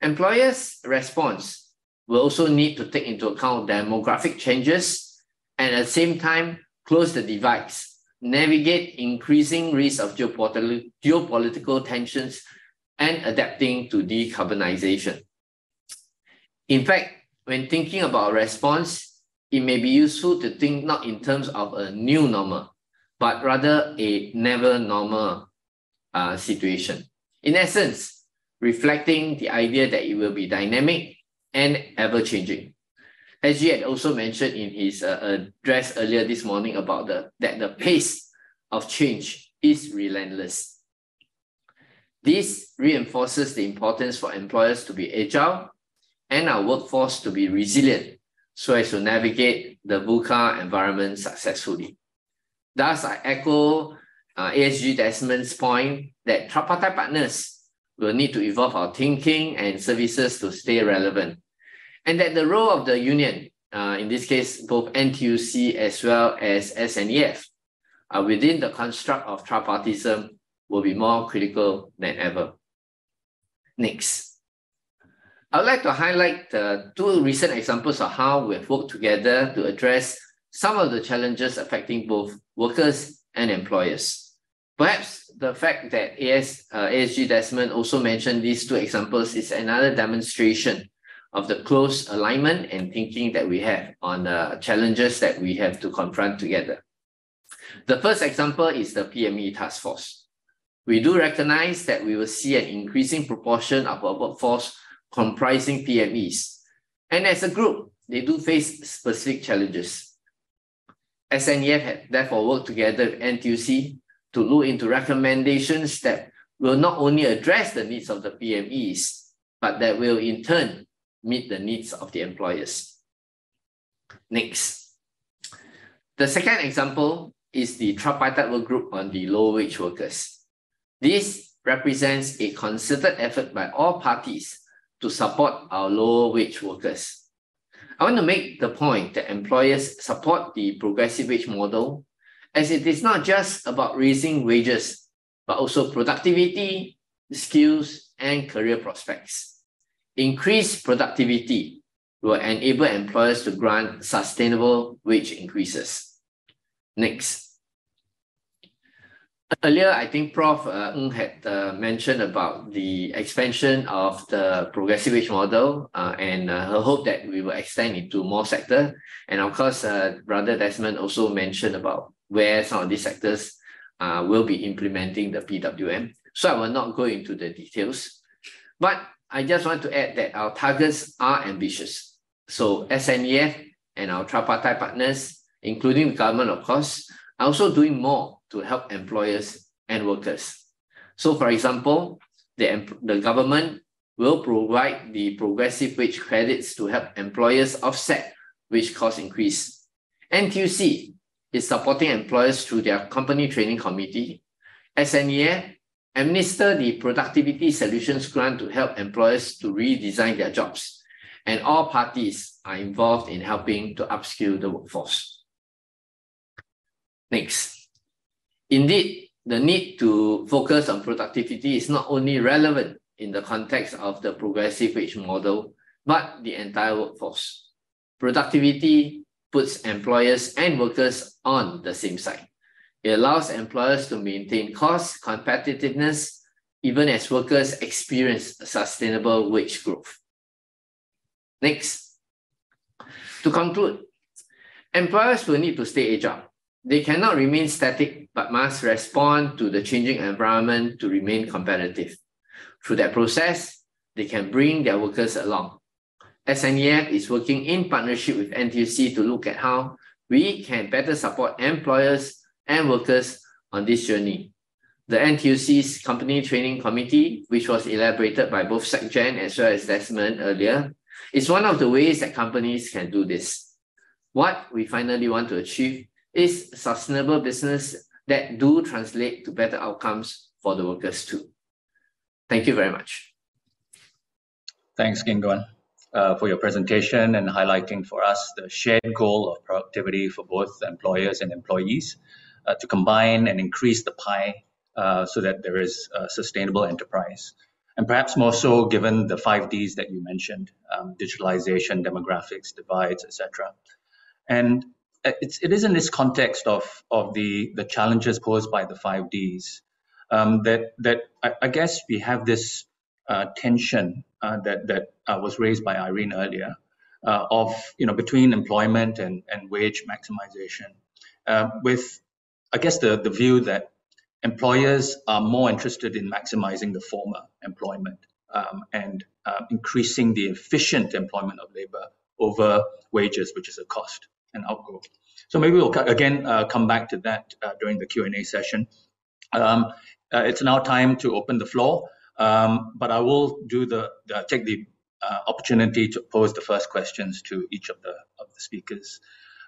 employers' response will also need to take into account demographic changes and at the same time close the divides, navigate increasing risks of geopolitical tensions, and adapting to decarbonization. In fact, when thinking about response, it may be useful to think not in terms of a new normal, but rather a never normal uh, situation. In essence, reflecting the idea that it will be dynamic and ever-changing. As he had also mentioned in his uh, address earlier this morning about the, that the pace of change is relentless. This reinforces the importance for employers to be agile and our workforce to be resilient so as to navigate the VUCA environment successfully. Thus, I echo uh, A S G Desmond's point that tripartite partners will need to evolve our thinking and services to stay relevant, and that the role of the union, uh, in this case, both N T U C as well as S N E F, uh, within the construct of tripartism will be more critical than ever. Next, I would like to highlight uh, two recent examples of how we have worked together to address some of the challenges affecting both workers and employers. Perhaps the fact that A S, uh, A S G Desmond also mentioned these two examples is another demonstration of the close alignment and thinking that we have on the challenges that we have to confront together. The first example is the P M E task force. We do recognize that we will see an increasing proportion of our workforce comprising P M Es. And as a group, they do face specific challenges. S N E F had therefore worked together with N T U C to look into recommendations that will not only address the needs of the P M Es, but that will in turn meet the needs of the employers. Next, The second example is the tripartite work group on the low-wage workers. This represents a concerted effort by all parties to support our low-wage workers. I want to make the point that employers support the progressive wage model, as it is not just about raising wages, but also productivity, skills, and career prospects. Increased productivity will enable employers to grant sustainable wage increases. Next. Earlier, I think Professor Ng had uh, mentioned about the expansion of the progressive wage model uh, and uh, her hope that we will extend into more sectors. And of course, uh, Brother Desmond also mentioned about where some of these sectors uh, will be implementing the P W M. So I will not go into the details, but I just want to add that our targets are ambitious. So S N E F and our tripartite partners, including the government, of course, are also doing more to help employers and workers. So for example, the, the government will provide the progressive wage credits to help employers offset wage cost increase. N T U C is supporting employers through their company training committee. S N E F administer the productivity solutions grant to help employers to redesign their jobs. And all parties are involved in helping to upskill the workforce. Next. Indeed, the need to focus on productivity is not only relevant in the context of the progressive wage model, but the entire workforce. Productivity puts employers and workers on the same side. It allows employers to maintain cost competitiveness, even as workers experience sustainable wage growth. Next, to conclude, employers will need to stay agile. They cannot remain static, but must respond to the changing environment to remain competitive. Through that process, they can bring their workers along. S N E F is working in partnership with N T U C to look at how we can better support employers and workers on this journey. The N T U C's Company Training Committee, which was elaborated by both SecGen as well as Desmond earlier, is one of the ways that companies can do this. What we finally want to achieve is sustainable business that do translate to better outcomes for the workers too. Thank you very much. Thanks, Gim Guan, uh, for your presentation and highlighting for us the shared goal of productivity for both employers and employees. Uh, to combine and increase the pie uh, so that there is a sustainable enterprise. And perhaps more so given the five Ds that you mentioned, um, digitalization, demographics, divides, et cetera. And it's, it is in this context of, of the, the challenges posed by the five Ds um, that, that I, I guess we have this uh, tension uh, that, that uh, was raised by Irene earlier uh, of, you know, between employment and, and wage maximization uh, with, I guess the, the view that employers are more interested in maximizing the former employment um, and uh, increasing the efficient employment of labor over wages, which is a cost and outgo. So maybe we'll again uh, come back to that uh, during the Q and A session. Um, uh, it's now time to open the floor, um, but I will do the, the take the uh, opportunity to pose the first questions to each of the, of the speakers.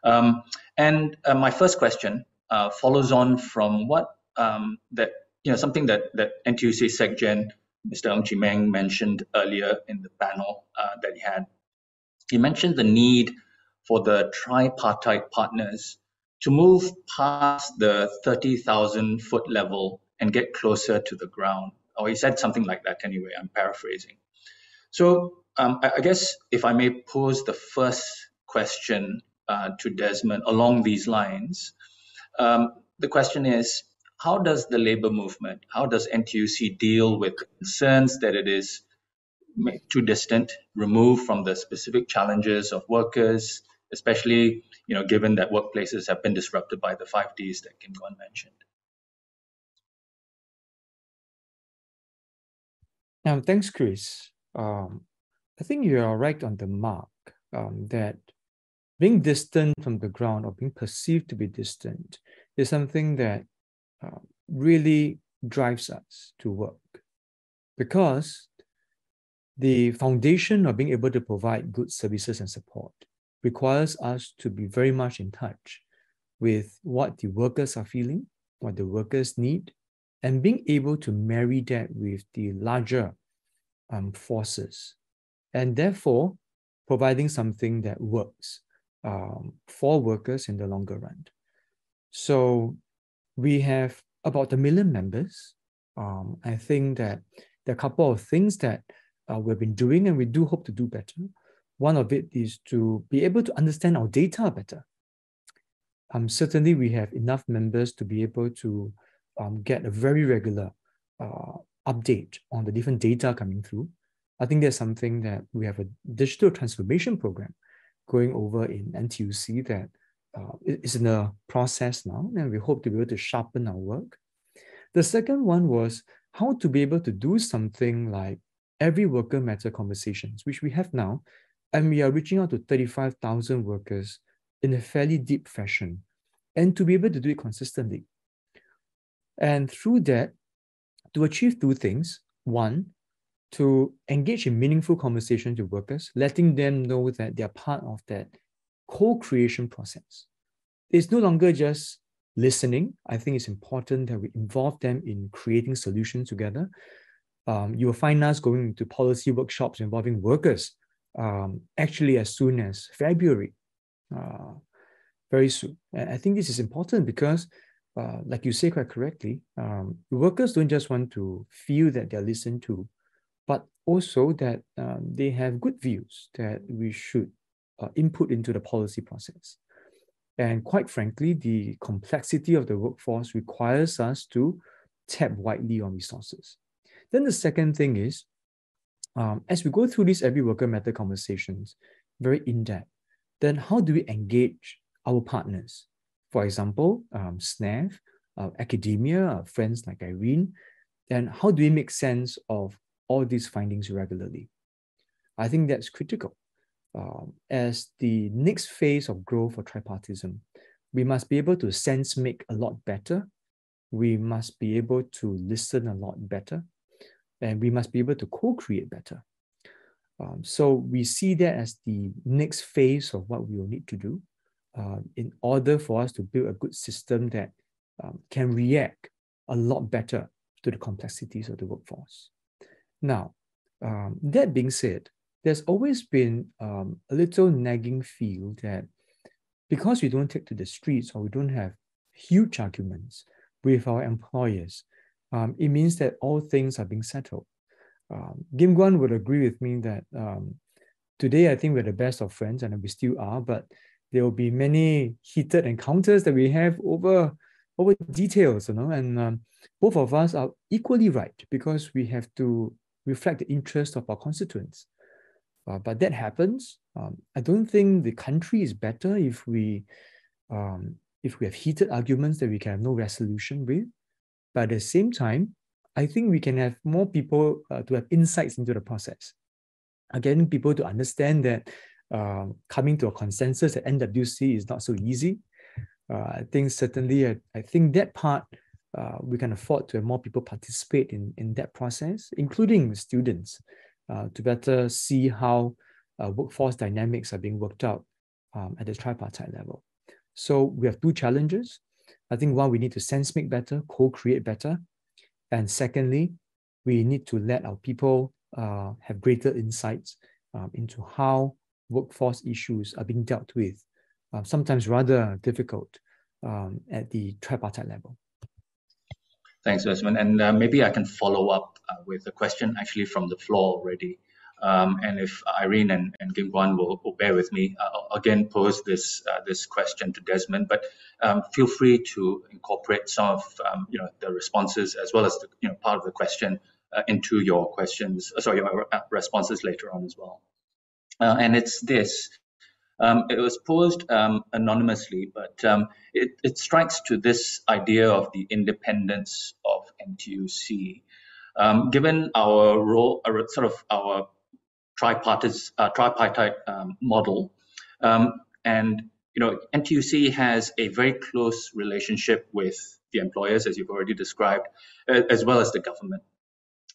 Um, and uh, my first question Uh, follows on from what um, that you know something that that N T U C SecGen Mister Ng Chee Meng mentioned earlier in the panel uh, that he had. He mentioned the need for the tripartite partners to move past the thirty thousand foot level and get closer to the ground. Or he said something like that. Anyway, I'm paraphrasing. So um, I, I guess if I may pose the first question uh, to Desmond along these lines. Um, the question is, how does the labor movement, how does N T U C deal with concerns that it is too distant, removed from the specific challenges of workers, especially, you know, given that workplaces have been disrupted by the five Ds that Gim Guan mentioned? Now, thanks, Chris. Um, I think you are right on the mark um, that being distant from the ground or being perceived to be distant is something that uh, really drives us to work, because the foundation of being able to provide good services and support requires us to be very much in touch with what the workers are feeling, what the workers need, and being able to marry that with the larger um, forces, and therefore providing something that works um, for workers in the longer run. So we have about a million members. Um, I think that there are a couple of things that uh, we've been doing, and we do hope to do better. One of it is to be able to understand our data better. Um, certainly, we have enough members to be able to um, get a very regular uh, update on the different data coming through. I think there's something that we have a digital transformation program going over in N T U C that uh, is in the process now, and we hope to be able to sharpen our work. The second one was how to be able to do something like every worker matter conversations, which we have now, and we are reaching out to thirty-five thousand workers in a fairly deep fashion, and to be able to do it consistently. And through that, to achieve two things. One, to engage in meaningful conversations with workers, letting them know that they are part of that co-creation process. It's no longer just listening. I think it's important that we involve them in creating solutions together. Um, you will find us going into policy workshops involving workers um, actually as soon as February, uh, very soon. And I think this is important because, uh, like you say quite correctly, um, workers don't just want to feel that they're listened to, but also that uh, they have good views that we should uh, input into the policy process. And quite frankly, the complexity of the workforce requires us to tap widely on resources. Then the second thing is, um, as we go through these every worker matter conversations, very in-depth, then how do we engage our partners? For example, um, S N A F, uh, academia, uh, friends like Irene, and how do we make sense of all these findings regularly? I think that's critical. Um, as the next phase of growth for tripartism, we must be able to sense make a lot better. We must be able to listen a lot better. And we must be able to co-create better. Um, so we see that as the next phase of what we will need to do uh, in order for us to build a good system that um, can react a lot better to the complexities of the workforce. Now, um, that being said, there's always been um, a little nagging feel that because we don't take to the streets or we don't have huge arguments with our employers, um, it means that all things are being settled. Um, Gim Guan would agree with me that um, today I think we're the best of friends, and we still are, but there will be many heated encounters that we have over, over details, you know, and um, both of us are equally right because we have to reflect the interest of our constituents. Uh, but that happens. Um, I don't think the country is better if we, um, if we have heated arguments that we can have no resolution with. But at the same time, I think we can have more people uh, to have insights into the process. Again, people to understand that uh, coming to a consensus at N W C is not so easy. Uh, I think certainly, I, I think that part, uh, we can afford to have more people participate in, in that process, including students. Uh, to better see how uh, workforce dynamics are being worked out um, at the tripartite level. So we have two challenges. I think one, we need to sense make better, co-create better. And secondly, we need to let our people uh, have greater insights um, into how workforce issues are being dealt with, uh, sometimes rather difficult um, at the tripartite level. Thanks, Desmond. And uh, maybe I can follow up uh, with a question actually from the floor already. Um, and if Irene and, and Gim Guan will, will bear with me, I'll again pose this uh, this question to Desmond, but um, feel free to incorporate some of um, you know, the responses as well as the, you know, part of the question uh, into your questions, sorry, your responses later on as well. Uh, and it's this. Um, it was posed um, anonymously, but um, it, it strikes to this idea of the independence of N T U C. Um, given our role, our, sort of our tripartite, uh, tripartite um, model, um, and you know, N T U C has a very close relationship with the employers, as you've already described, as well as the government.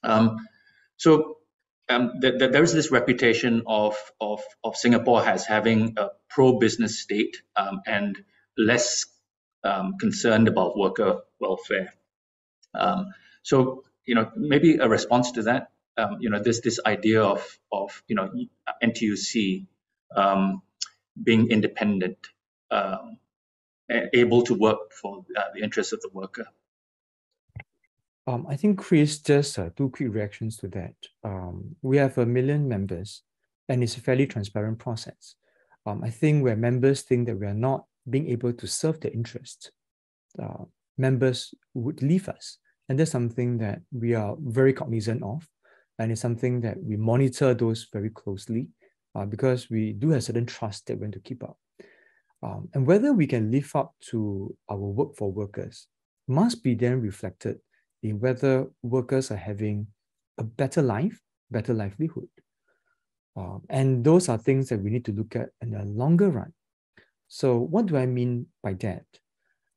Um, so. Um, th th there is this reputation of, of, of Singapore as having a pro-business state um, and less um, concerned about worker welfare. Um, so, you know, maybe a response to that, um, you know, this this idea of of you know N T U C um, being independent, um, able to work for uh, the interests of the worker. Um, I think Chris, just uh, two quick reactions to that. Um, we have a million members, and it's a fairly transparent process. Um, I think where members think that we are not being able to serve their interests, uh, members would leave us, and that's something that we are very cognizant of, and it's something that we monitor those very closely, uh, because we do have certain trust that we want to keep up, um, and whether we can live up to our work for workers must be then reflected in whether workers are having a better life, better livelihood. Um, and those are things that we need to look at in the longer run. So what do I mean by that?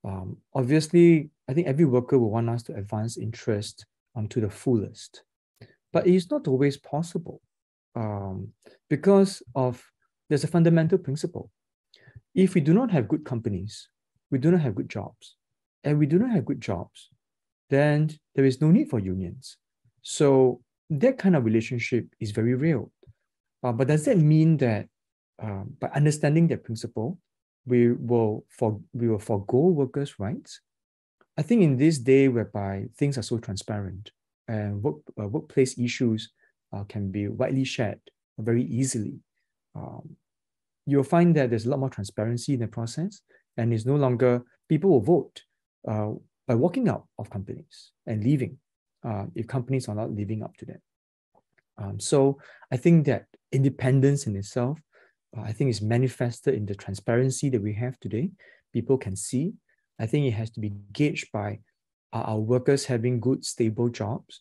Um, obviously, I think every worker will want us to advance interest um, to the fullest, but it's not always possible um, because of, there's a fundamental principle. If we do not have good companies, we do not have good jobs, and we do not have good jobs, then there is no need for unions. So that kind of relationship is very real. Uh, but does that mean that uh, by understanding that principle, we will for we will forego workers' rights? I think in this day whereby things are so transparent and work, uh, workplace issues uh, can be widely shared very easily, um, you'll find that there's a lot more transparency in the process, and it's no longer people will vote Uh, by walking out of companies and leaving, uh, if companies are not living up to that. Um, so I think that independence in itself, uh, I think is manifested in the transparency that we have today. People can see. I think it has to be gauged by uh, our workers having good, stable jobs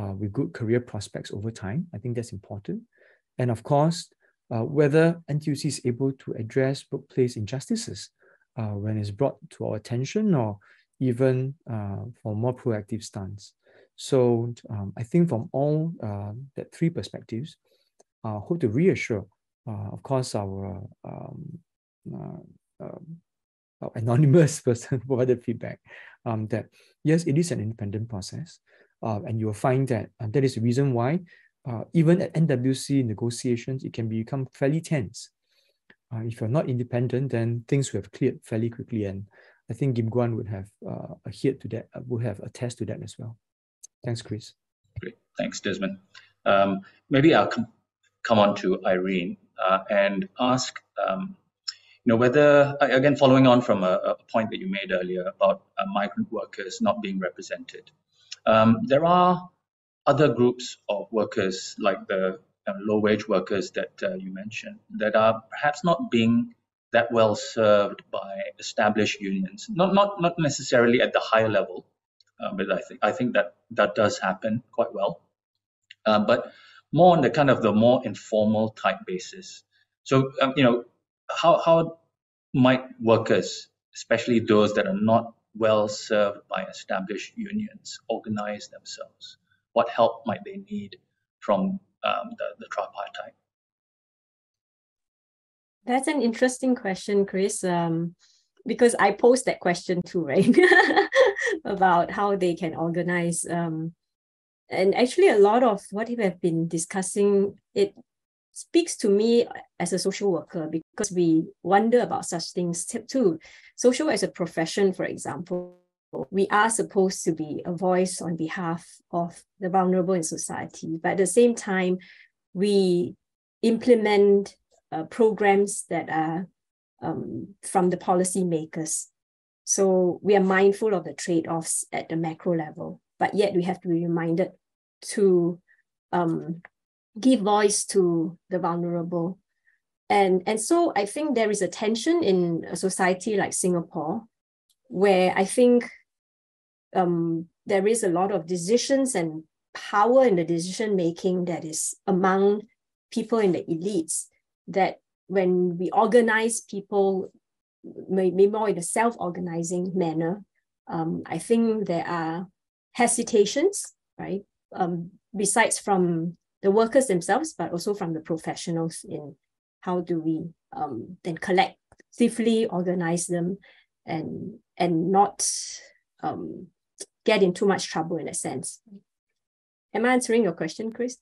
uh, with good career prospects over time. I think that's important. And of course, uh, whether N T U C is able to address workplace injustices uh, when it's brought to our attention, or even uh, for more proactive stance. So um, I think from all uh, that three perspectives, I uh, hope to reassure, uh, of course, our um, uh, uh, anonymous person provided feedback um, that, yes, it is an independent process. Uh, and you will find that uh, that is the reason why uh, even at N W C negotiations, it can become fairly tense. Uh, if you're not independent, then things will have cleared fairly quickly, and I think Gim Guan would have uh, adhered to that, would have attested to that as well. Thanks, Chris. Great. Thanks, Desmond. Um, maybe I'll com come on to Irene uh, and ask, um, you know, whether, again, following on from a, a point that you made earlier about uh, migrant workers not being represented, um, there are other groups of workers like the uh, low-wage workers that uh, you mentioned that are perhaps not being that well served by established unions, not not not necessarily at the higher level, uh, but I think I think that that does happen quite well, uh, but more on the kind of the more informal type basis. So um, you know, how how might workers, especially those that are not well served by established unions, organize themselves? What help might they need from um, the, the tripartite? That's an interesting question, Chris, um, because I posed that question too, right? About how they can organize. Um, and actually, a lot of what we have been discussing, it speaks to me as a social worker, because we wonder about such things too. Social as a profession, for example, we are supposed to be a voice on behalf of the vulnerable in society. But at the same time, we implement Uh, programs that are um, from the policymakers. So we are mindful of the trade-offs at the macro level, but yet we have to be reminded to um, give voice to the vulnerable. And, and so I think there is a tension in a society like Singapore, where I think um, there is a lot of decisions and power in the decision-making that is among people in the elites, that when we organize people maybe more in a self-organizing manner, um, I think there are hesitations, right? Um, besides from the workers themselves, but also from the professionals in how do we um, then collectively organize them and and not um, get in too much trouble in a sense. Am I answering your question, Chris?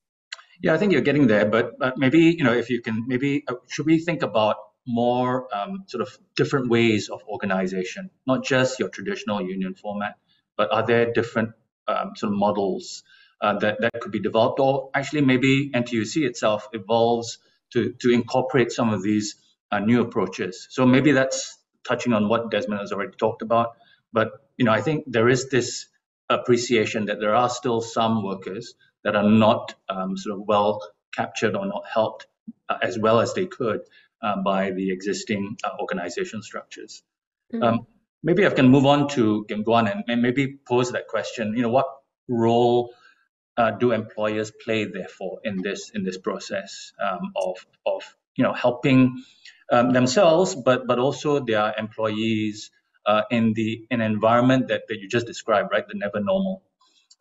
Yeah, I think you're getting there, but uh, maybe, you know, if you can, maybe uh, should we think about more um, sort of different ways of organization, not just your traditional union format, but are there different um, sort of models uh, that, that could be developed, or actually maybe N T U C itself evolves to, to incorporate some of these uh, new approaches. So maybe that's touching on what Desmond has already talked about, but, you know, I think there is this appreciation that there are still some workers that are not um, sort of well captured or not helped uh, as well as they could uh, by the existing uh, organization structures. Mm-hmm. Um, maybe I can move on to Gim Guan and, and maybe pose that question. You know, what role uh, do employers play, therefore, in this in this process um, of of you know helping um, themselves, but but also their employees uh, in the in an environment that that you just described, right? The never normal.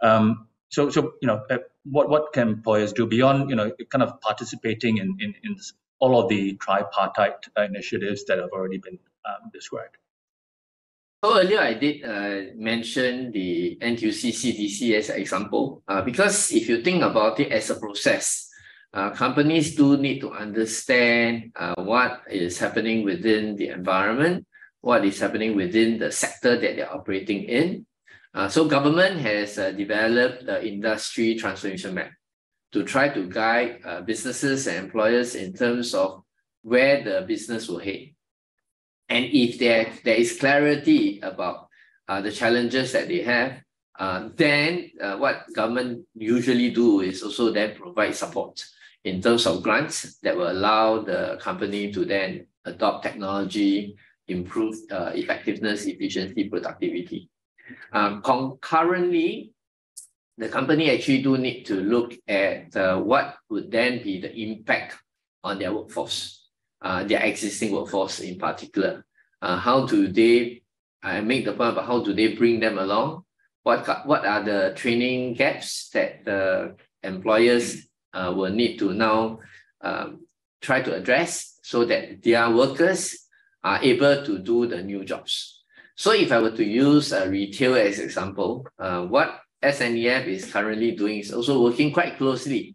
Um, So, so you know, what what can employers do beyond, you know, kind of participating in in, in all of the tripartite initiatives that have already been um, described? So earlier I did uh, mention the N T U C C D C as an example, uh, because if you think about it as a process, uh, companies do need to understand uh, what is happening within the environment, what is happening within the sector that they're operating in. Uh, so government has uh, developed the industry transformation map to try to guide uh, businesses and employers in terms of where the business will head. And if there, there is clarity about uh, the challenges that they have, uh, then uh, what government usually do is also then provide support in terms of grants that will allow the company to then adopt technology, improve uh, effectiveness, efficiency, productivity. Um, concurrently, the company actually do need to look at uh, what would then be the impact on their workforce, uh, their existing workforce in particular. Uh, how do they, I make the point about how do they bring them along? What, what are the training gaps that the employers uh, will need to now um, try to address so that their workers are able to do the new jobs? So if I were to use uh, retail as an example, uh, what S N E F is currently doing is also working quite closely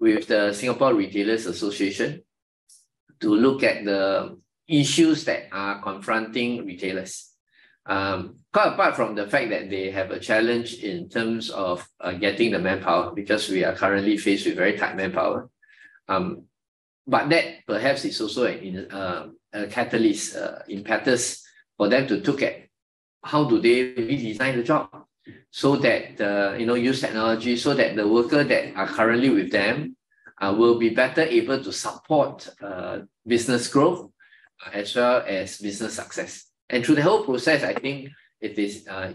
with the Singapore Retailers Association to look at the issues that are confronting retailers. Um, quite apart from the fact that they have a challenge in terms of uh, getting the manpower, because we are currently faced with very tight manpower. Um, but that perhaps is also an, uh, a catalyst, uh, impetus for them to look at how do they redesign the job so that, uh, you know, use technology so that the workers that are currently with them uh, will be better able to support uh, business growth uh, as well as business success. And through the whole process, I think it is uh,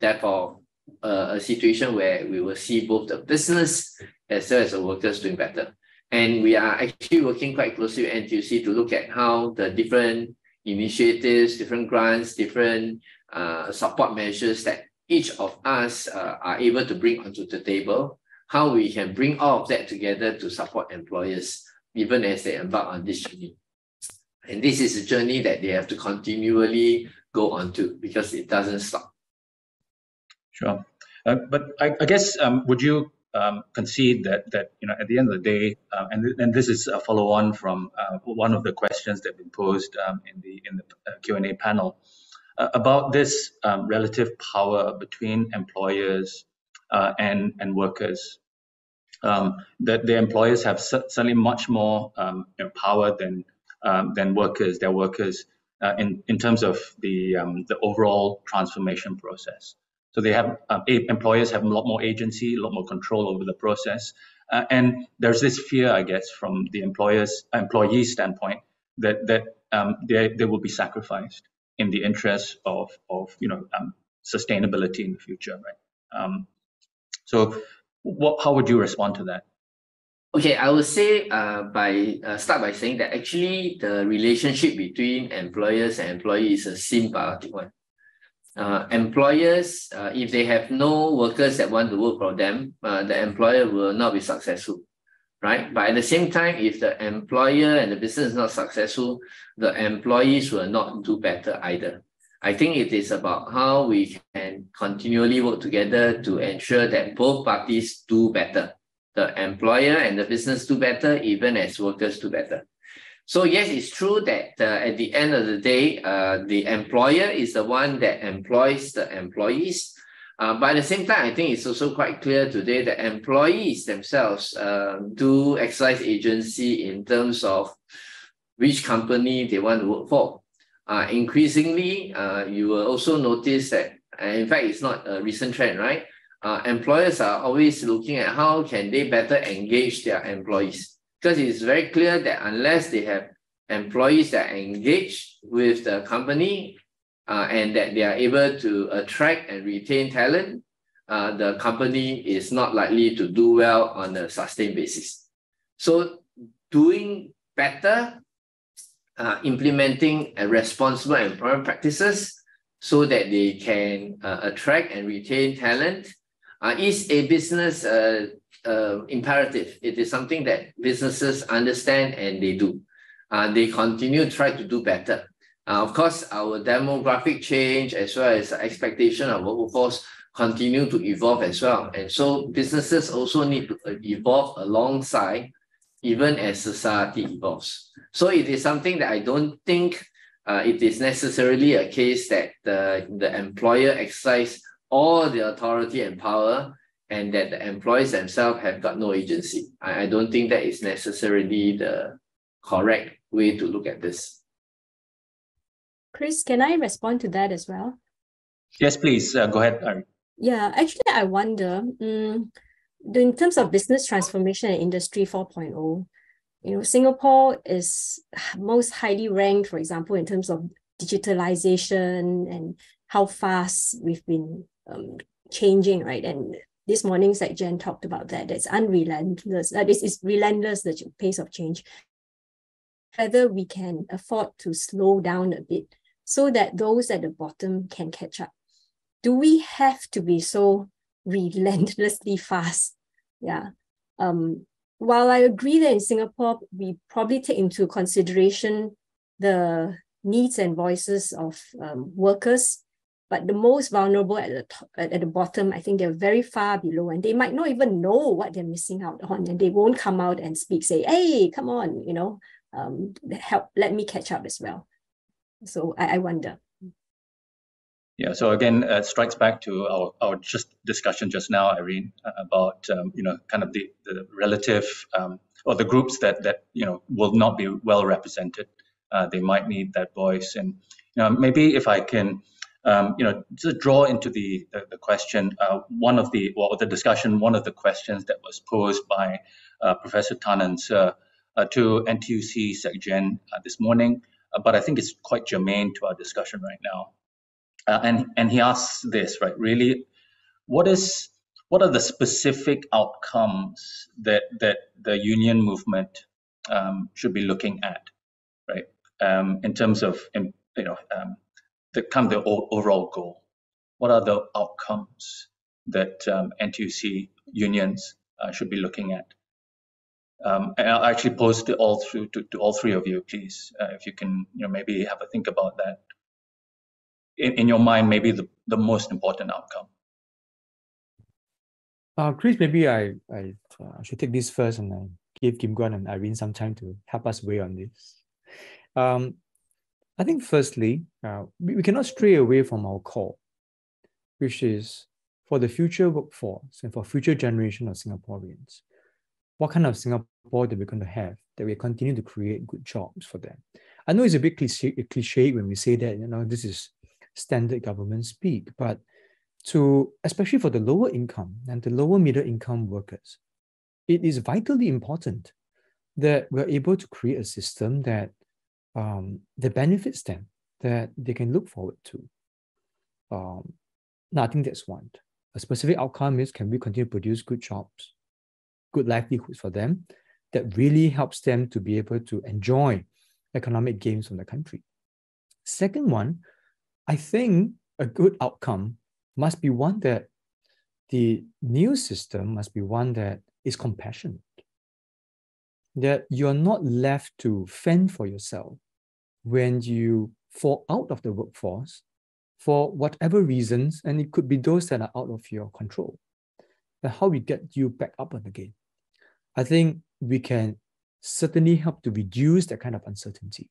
therefore uh, a situation where we will see both the business as well as the workers doing better. And we are actually working quite closely with N T U C to look at how the different initiatives, different grants, different uh, support measures that each of us uh, are able to bring onto the table, how we can bring all of that together to support employers, even as they embark on this journey. And this is a journey that they have to continually go on to, because it doesn't stop. Sure. Uh, but I, I guess, um, would you um, concede that, that you know, at the end of the day, uh, and, and this is a follow-on from uh, one of the questions that have been posed um, in the in the Q and A panel uh, about this um, relative power between employers uh, and and workers, um, that the employers have certainly much more um, you know, power than um, than workers, their workers uh, in in terms of the um, the overall transformation process. So they have uh, employers have a lot more agency, a lot more control over the process, uh, and there's this fear, I guess, from the employers employee standpoint that that um, they they will be sacrificed in the interest of of you know um, sustainability in the future, right? Um, so, what how would you respond to that? Okay, I would say uh, by uh, start by saying that actually the relationship between employers and employees is a symbiotic one. Uh, employers, uh, if they have no workers that want to work for them, uh, the employer will not be successful, right? But at the same time, if the employer and the business is not successful, the employees will not do better either. I think it is about how we can continually work together to ensure that both parties do better. The employer and the business do better, even as workers do better. So yes, it's true that uh, at the end of the day, uh, the employer is the one that employs the employees. Uh, but at the same time, I think it's also quite clear today that employees themselves uh, do exercise agency in terms of which company they want to work for. Uh, increasingly, uh, you will also notice that, and in fact, it's not a recent trend, right? Uh, employers are always looking at how can they better engage their employees, because it's very clear that unless they have employees that are engaged with the company uh, and that they are able to attract and retain talent, uh, the company is not likely to do well on a sustained basis. So doing better, uh, implementing a responsible employment practices so that they can uh, attract and retain talent, Uh, is a business uh, uh, imperative. It is something that businesses understand and they do. Uh, they continue to try to do better. Uh, of course, our demographic change as well as expectation of workforce continue to evolve as well. And so businesses also need to evolve alongside even as society evolves. So it is something that I don't think uh, it is necessarily a case that the, the employer exercise all the authority and power, and that the employees themselves have got no agency. I, I don't think that is necessarily the correct way to look at this. Chris, can I respond to that as well? Yes, please. Uh, go ahead, Irene. Yeah, actually, I wonder, um, in terms of business transformation and Industry four point oh, you know, Singapore is most highly ranked, for example, in terms of digitalization and how fast we've been um, changing, right? And this morning, like Jen talked about that, that's unrelentless. Uh, this is relentless, the pace of change. Whether we can afford to slow down a bit so that those at the bottom can catch up. Do we have to be so relentlessly fast? Yeah. Um, while I agree that in Singapore, we probably take into consideration the needs and voices of um, workers, but the most vulnerable at the top, at the bottom, I think they're very far below, and they might not even know what they're missing out on, and they won't come out and speak, say, hey, come on, you know, um, help, let me catch up as well. So I, I wonder. Yeah, so again, it uh, strikes back to our, our just discussion just now, Irene, about, um, you know, kind of the, the relative um, or the groups that, that, you know, will not be well represented. Uh, they might need that voice. And, you know, maybe if I can Um, you know, just draw into the, the, the question, uh, one of the, well, the discussion, one of the questions that was posed by uh, Professor Tan and Sir uh, to N T U C SecGen uh, this morning, uh, but I think it's quite germane to our discussion right now. Uh, and, and he asks this, right, really, what is, what are the specific outcomes that, that the union movement um, should be looking at, right, um, in terms of, you know, um, the kind of the overall goal. What are the outcomes that um, N T U C unions uh, should be looking at? Um, and I'll actually post it all through to, to all three of you, please, uh, if you can, you know, maybe have a think about that. In, in your mind, maybe the, the most important outcome. Uh, Chris, maybe I I uh, should take this first, and I'll give Gim Guan and Irene some time to help us weigh on this. Um, I think firstly, uh, we cannot stray away from our core, which is for the future workforce and for future generation of Singaporeans. What kind of Singapore that we're going to have, that we continue to create good jobs for them? I know it's a bit cliche, cliche when we say that, you know, this is standard government speak, but to, especially for the lower income and the lower middle income workers, it is vitally important that we're able to create a system that Um, that benefits them, that they can look forward to. Um, now, I think that's one. A specific outcome is, can we continue to produce good jobs, good livelihoods for them, that really helps them to be able to enjoy economic gains from the country. Second one, I think a good outcome must be one that the new system must be one that is compassionate, that you're not left to fend for yourself when you fall out of the workforce for whatever reasons, and it could be those that are out of your control. But how we get you back up on the game, I think we can certainly help to reduce that kind of uncertainty.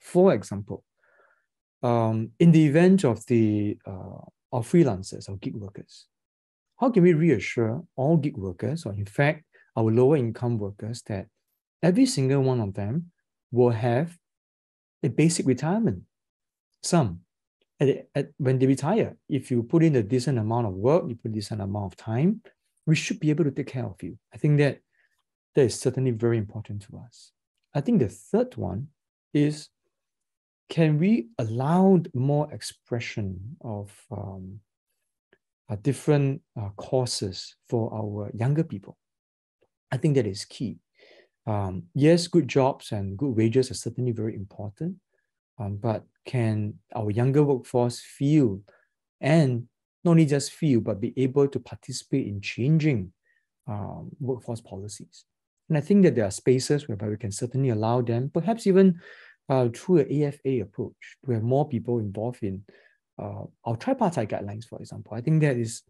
For example, um, in the event of the uh, of freelancers or gig workers, how can we reassure all gig workers, or in fact, our lower income workers, that every single one of them will have a basic retirement sum at, at, when they retire? If you put in a decent amount of work, you put a decent amount of time, we should be able to take care of you. I think that that is certainly very important to us. I think the third one is, can we allow more expression of um, uh, different uh, causes for our younger people? I think that is key. Um, yes, good jobs and good wages are certainly very important, um, but can our younger workforce feel, and not only just feel, but be able to participate in changing um, workforce policies? And I think that there are spaces whereby we can certainly allow them, perhaps even uh, through an A F A approach, to have more people involved in uh, our tripartite guidelines, for example. I think that is,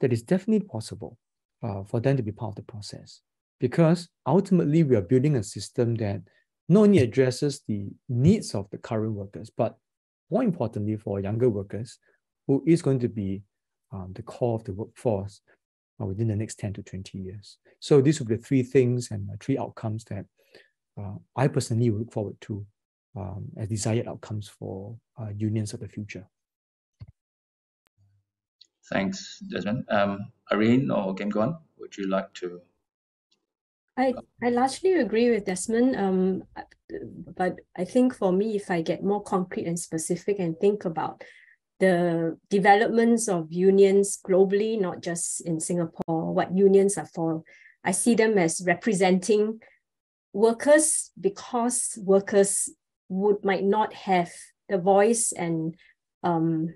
that is definitely possible uh, for them to be part of the process. Because ultimately, we are building a system that not only addresses the needs of the current workers, but more importantly for younger workers, who is going to be um, the core of the workforce uh, within the next ten to twenty years. So these will be the three things and three outcomes that uh, I personally look forward to um, as desired outcomes for uh, unions of the future. Thanks, Desmond. Um, Irene or Gim Guan, would you like to? I, I largely agree with Desmond, um, but I think for me, if I get more concrete and specific and think about the developments of unions globally, not just in Singapore, what unions are for, I see them as representing workers, because workers would might not have the voice and um,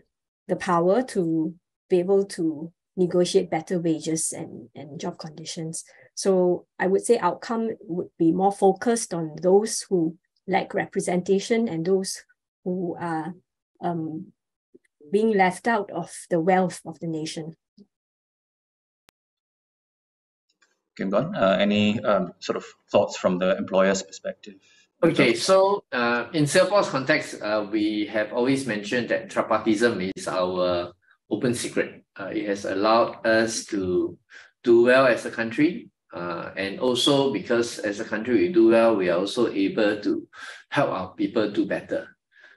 the power to be able to negotiate better wages and, and job conditions. So I would say outcome would be more focused on those who lack representation and those who are um, being left out of the wealth of the nation. Gim Guan, uh, any um, sort of thoughts from the employer's perspective? Okay, so uh, in Singapore's context, uh, we have always mentioned that tripartism is our open secret. Uh, it has allowed us to do well as a country, uh, and also because as a country we do well, we are also able to help our people do better.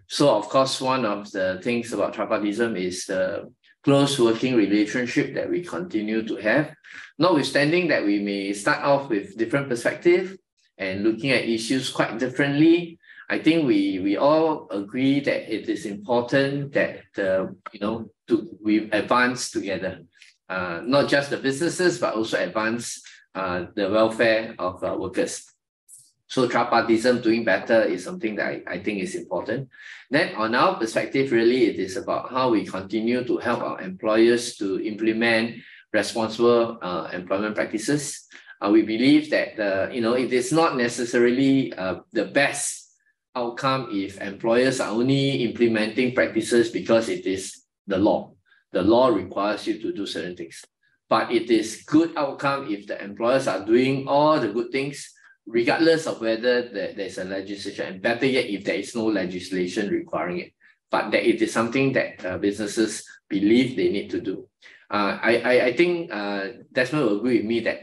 So of course, one of the things about tripartism is the close working relationship that we continue to have, notwithstanding that we may start off with different perspectives and looking at issues quite differently. I think we we all agree that it is important that uh, you know to we advance together, uh, not just the businesses but also advance uh, the welfare of uh, workers. So tripartism, doing better, is something that I, I think is important. Then on our perspective, really it is about how we continue to help our employers to implement responsible uh, employment practices. Uh, we believe that uh, you know it is not necessarily uh, the best outcome if employers are only implementing practices because it is the law. The law requires you to do certain things. But it is good outcome if the employers are doing all the good things, regardless of whether there, there's a legislation, and better yet, if there is no legislation requiring it. But that it is something that uh, businesses believe they need to do. Uh, I, I, I think uh, Desmond will agree with me that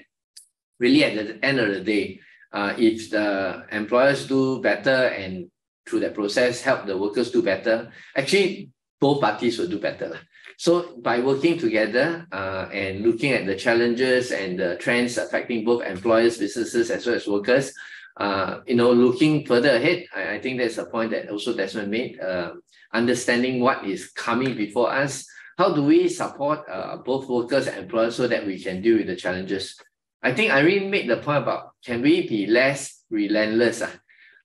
really at the end of the day, Uh, if the employers do better and through that process help the workers do better, actually both parties will do better. So by working together uh, and looking at the challenges and the trends affecting both employers, businesses, as well as workers, uh, you know, looking further ahead, I, I think that's a point that also Desmond made, uh, understanding what is coming before us. How do we support uh, both workers and employers so that we can deal with the challenges? I think Irene made the point about, can we be less relentless? Uh?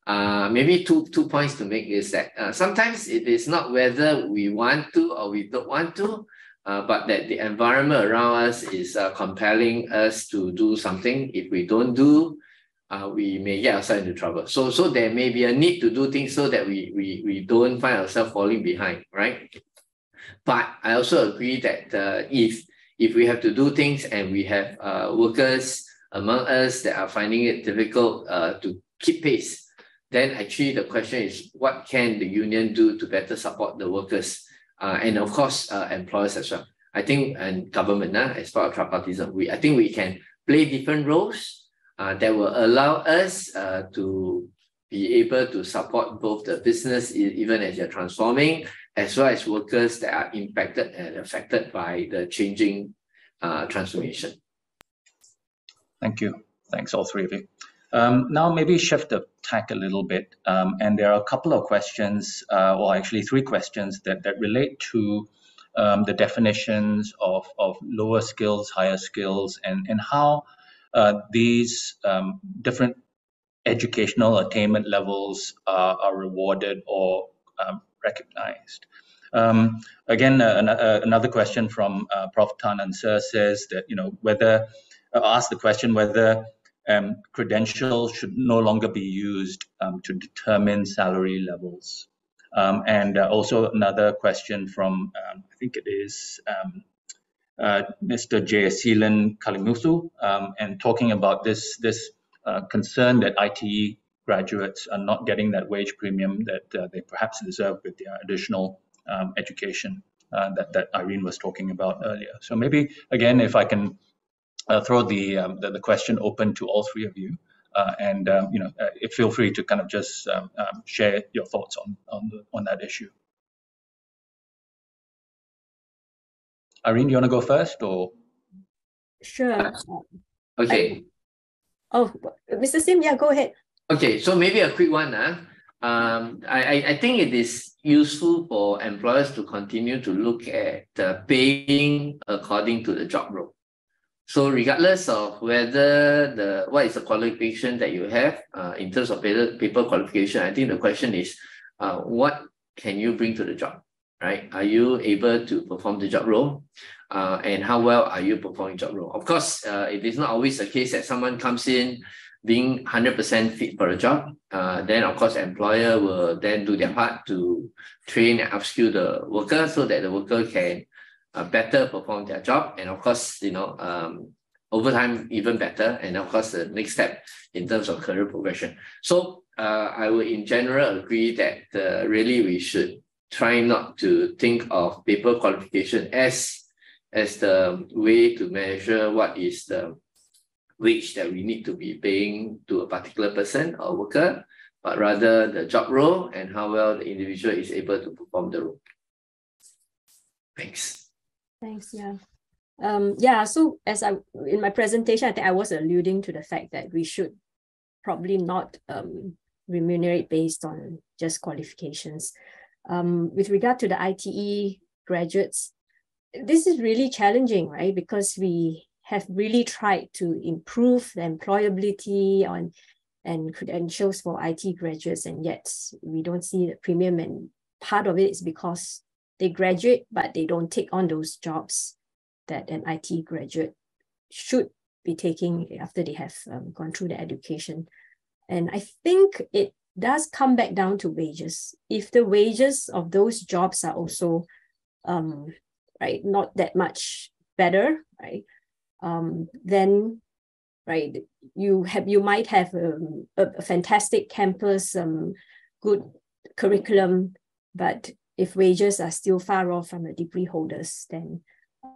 Uh, maybe two, two points to make is that uh, sometimes it is not whether we want to or we don't want to, uh, but that the environment around us is uh, compelling us to do something. If we don't do, uh, we may get ourselves into trouble. So, so there may be a need to do things so that we, we, we don't find ourselves falling behind, right? But I also agree that uh, if if we have to do things and we have uh, workers among us that are finding it difficult uh, to keep pace, then actually the question is, what can the union do to better support the workers? Uh, and of course, uh, employers as well. I think, and government, uh, as part of tripartism, we, I think we can play different roles uh, that will allow us uh, to be able to support both the business, even as they're transforming, as well as workers that are impacted and affected by the changing uh, transformation. Thank you. Thanks, all three of you. Um, now maybe shift the tack a little bit. Um, and there are a couple of questions, uh, or actually three questions that, that relate to um, the definitions of, of lower skills, higher skills, and, and how uh, these um, different educational attainment levels are, are rewarded or um, recognized. Um, again, uh, an, uh, another question from uh, Professor Tan and Sir says that, you know, whether, uh, ask the question whether Um, credentials should no longer be used um, to determine salary levels. Um, and uh, also another question from, um, I think it is um, uh, Mister Jayasilan Kalimuthu, um, and talking about this, this uh, concern that I T E graduates are not getting that wage premium that uh, they perhaps deserve with their additional um, education uh, that, that Irene was talking about earlier. So maybe, again, if I can I'll throw the, um, the the question open to all three of you, uh, and um, you know, uh, feel free to kind of just um, um, share your thoughts on on the, on that issue. Irene, do you want to go first, or? Sure. Okay. I, oh, Mister Sim, yeah, go ahead. Okay, so maybe a quick one, huh? Um, I I think it is useful for employers to continue to look at uh, paying according to the job role. So regardless of whether the what is the qualification that you have uh, in terms of paper, paper qualification, I think the question is, uh, what can you bring to the job, right? Are you able to perform the job role? Uh, and how well are you performing job role? Of course, uh, it is not always the case that someone comes in being one hundred percent fit for a job. Uh, then, of course, employer will then do their part to train and upskill the worker so that the worker can Uh, better perform their job, and of course, you know, um, over time even better, and of course the next step in terms of career progression. So uh, I would in general agree that uh, really we should try not to think of paper qualification as as the way to measure what is the wage that we need to be paying to a particular person or worker, but rather the job role and how well the individual is able to perform the role. Thanks. Thanks. Yeah. Um, yeah. So as I in my presentation, I think I was alluding to the fact that we should probably not um, remunerate based on just qualifications. Um, with regard to the I T E graduates, this is really challenging, right? Because we have really tried to improve the employability on and credentials for I T graduates, and yet we don't see the premium. And part of it is because they graduate, but they don't take on those jobs that an I T graduate should be taking after they have um, gone through their education. And I think it does come back down to wages. If the wages of those jobs are also um, right, not that much better, right, um, then right, you have you might have um, a, a fantastic campus, um, good curriculum, but if wages are still far off from the degree holders, then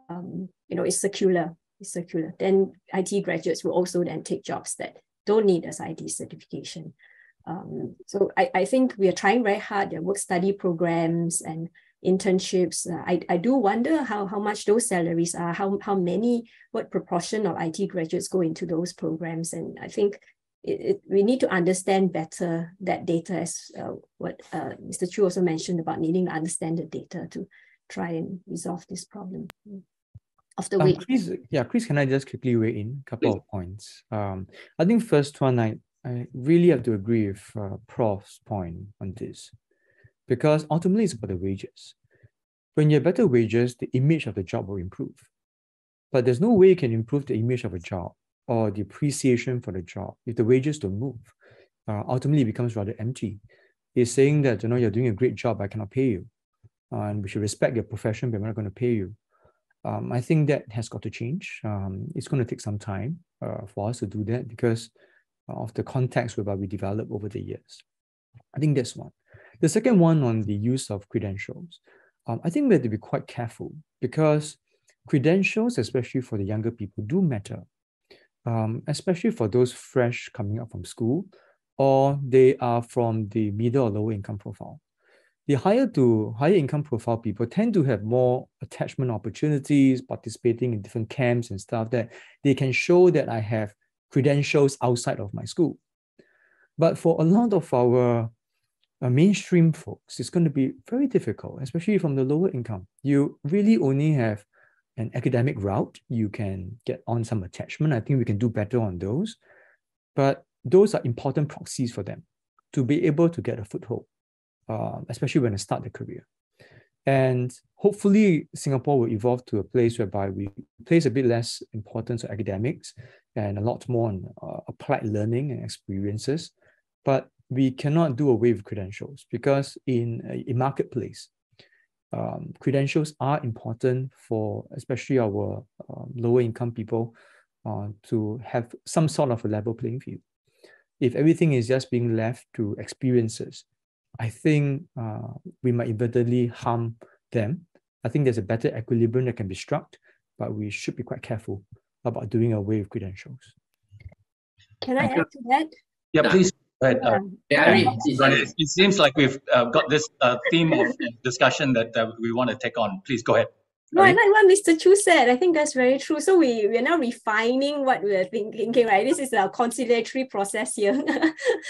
um, you know, it's circular, it's circular. Then I T graduates will also then take jobs that don't need as I T certification. Um, so I, I think we are trying very hard, their work study programs and internships. Uh, I, I do wonder how, how much those salaries are, how, how many, what proportion of I T graduates go into those programs. And I think It, it, we need to understand better that data, as uh, what uh, Mister Choo also mentioned about needing to understand the data to try and resolve this problem. Of the um, Chris, yeah, Chris, can I just quickly weigh in a couple Please. of points? Um, I think first one, I, I really have to agree with uh, Prof's point on this, because ultimately it's about the wages. When you have better wages, the image of the job will improve. But there's no way you can improve the image of a job or the appreciation for the job if the wages don't move. Uh, ultimately it becomes rather empty. It's saying that, you know, you're doing a great job, I cannot pay you. uh, and we should respect your profession, but we're not going to pay you. Um, I think that has got to change. Um, it's going to take some time uh, for us to do that because of the context whereby we develop over the years. I think that's one. The second one on the use of credentials. Um, I think we have to be quite careful because credentials, especially for the younger people, do matter, um, especially for those fresh coming up from school or they are from the middle or lower income profile. The higher to higher income profile people tend to have more attachment opportunities, participating in different camps and stuff that they can show that I have credentials outside of my school. But for a lot of our uh, mainstream folks, it's going to be very difficult, especially from the lower income. You really only have an academic route. You can get on some attachment. I think we can do better on those. But those are important proxies for them to be able to get a foothold, uh, especially when they start their career. And hopefully Singapore will evolve to a place whereby we place a bit less importance on academics and a lot more on uh, applied learning and experiences. But we cannot do away with credentials because in a, a marketplace, um, credentials are important for especially our uh, lower income people uh, to have some sort of a level playing field. If everything is just being left to experiences, I think uh, we might inadvertently harm them. I think there's a better equilibrium that can be struck, but we should be quite careful about doing away with credentials. Can I add to that? Yeah, please. Go ahead. Uh, yeah, I mean, it seems like we've uh, got this uh, theme of discussion that uh, we want to take on. Please go ahead. No, I like what Mister Choo said. I think that's very true. So we, we are now refining what we're thinking, right? This is our conciliatory process here,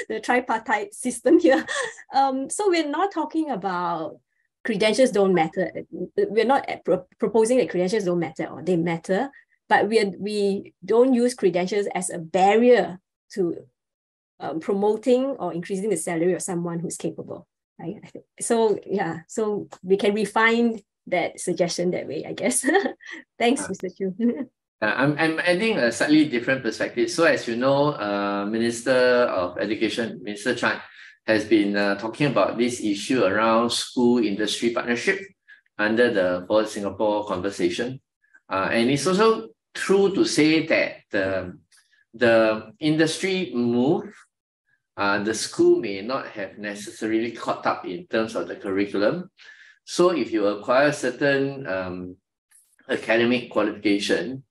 the tripartite system here. Um, so we're not talking about credentials don't matter. We're not pro proposing that credentials don't matter, or they matter, but we, are, we don't use credentials as a barrier to um, promoting or increasing the salary of someone who's capable, right? So yeah, so we can refine that suggestion that way, I guess. Thanks, uh, Mister Choo. uh, I'm, I'm adding a slightly different perspective. So as you know, uh, Minister of Education, Minister Chan, has been uh, talking about this issue around school industry partnership under the Forward Singapore conversation. Uh, and it's also true to say that the, the industry move, uh, the school may not have necessarily caught up in terms of the curriculum. So if you acquire certain um, academic qualification,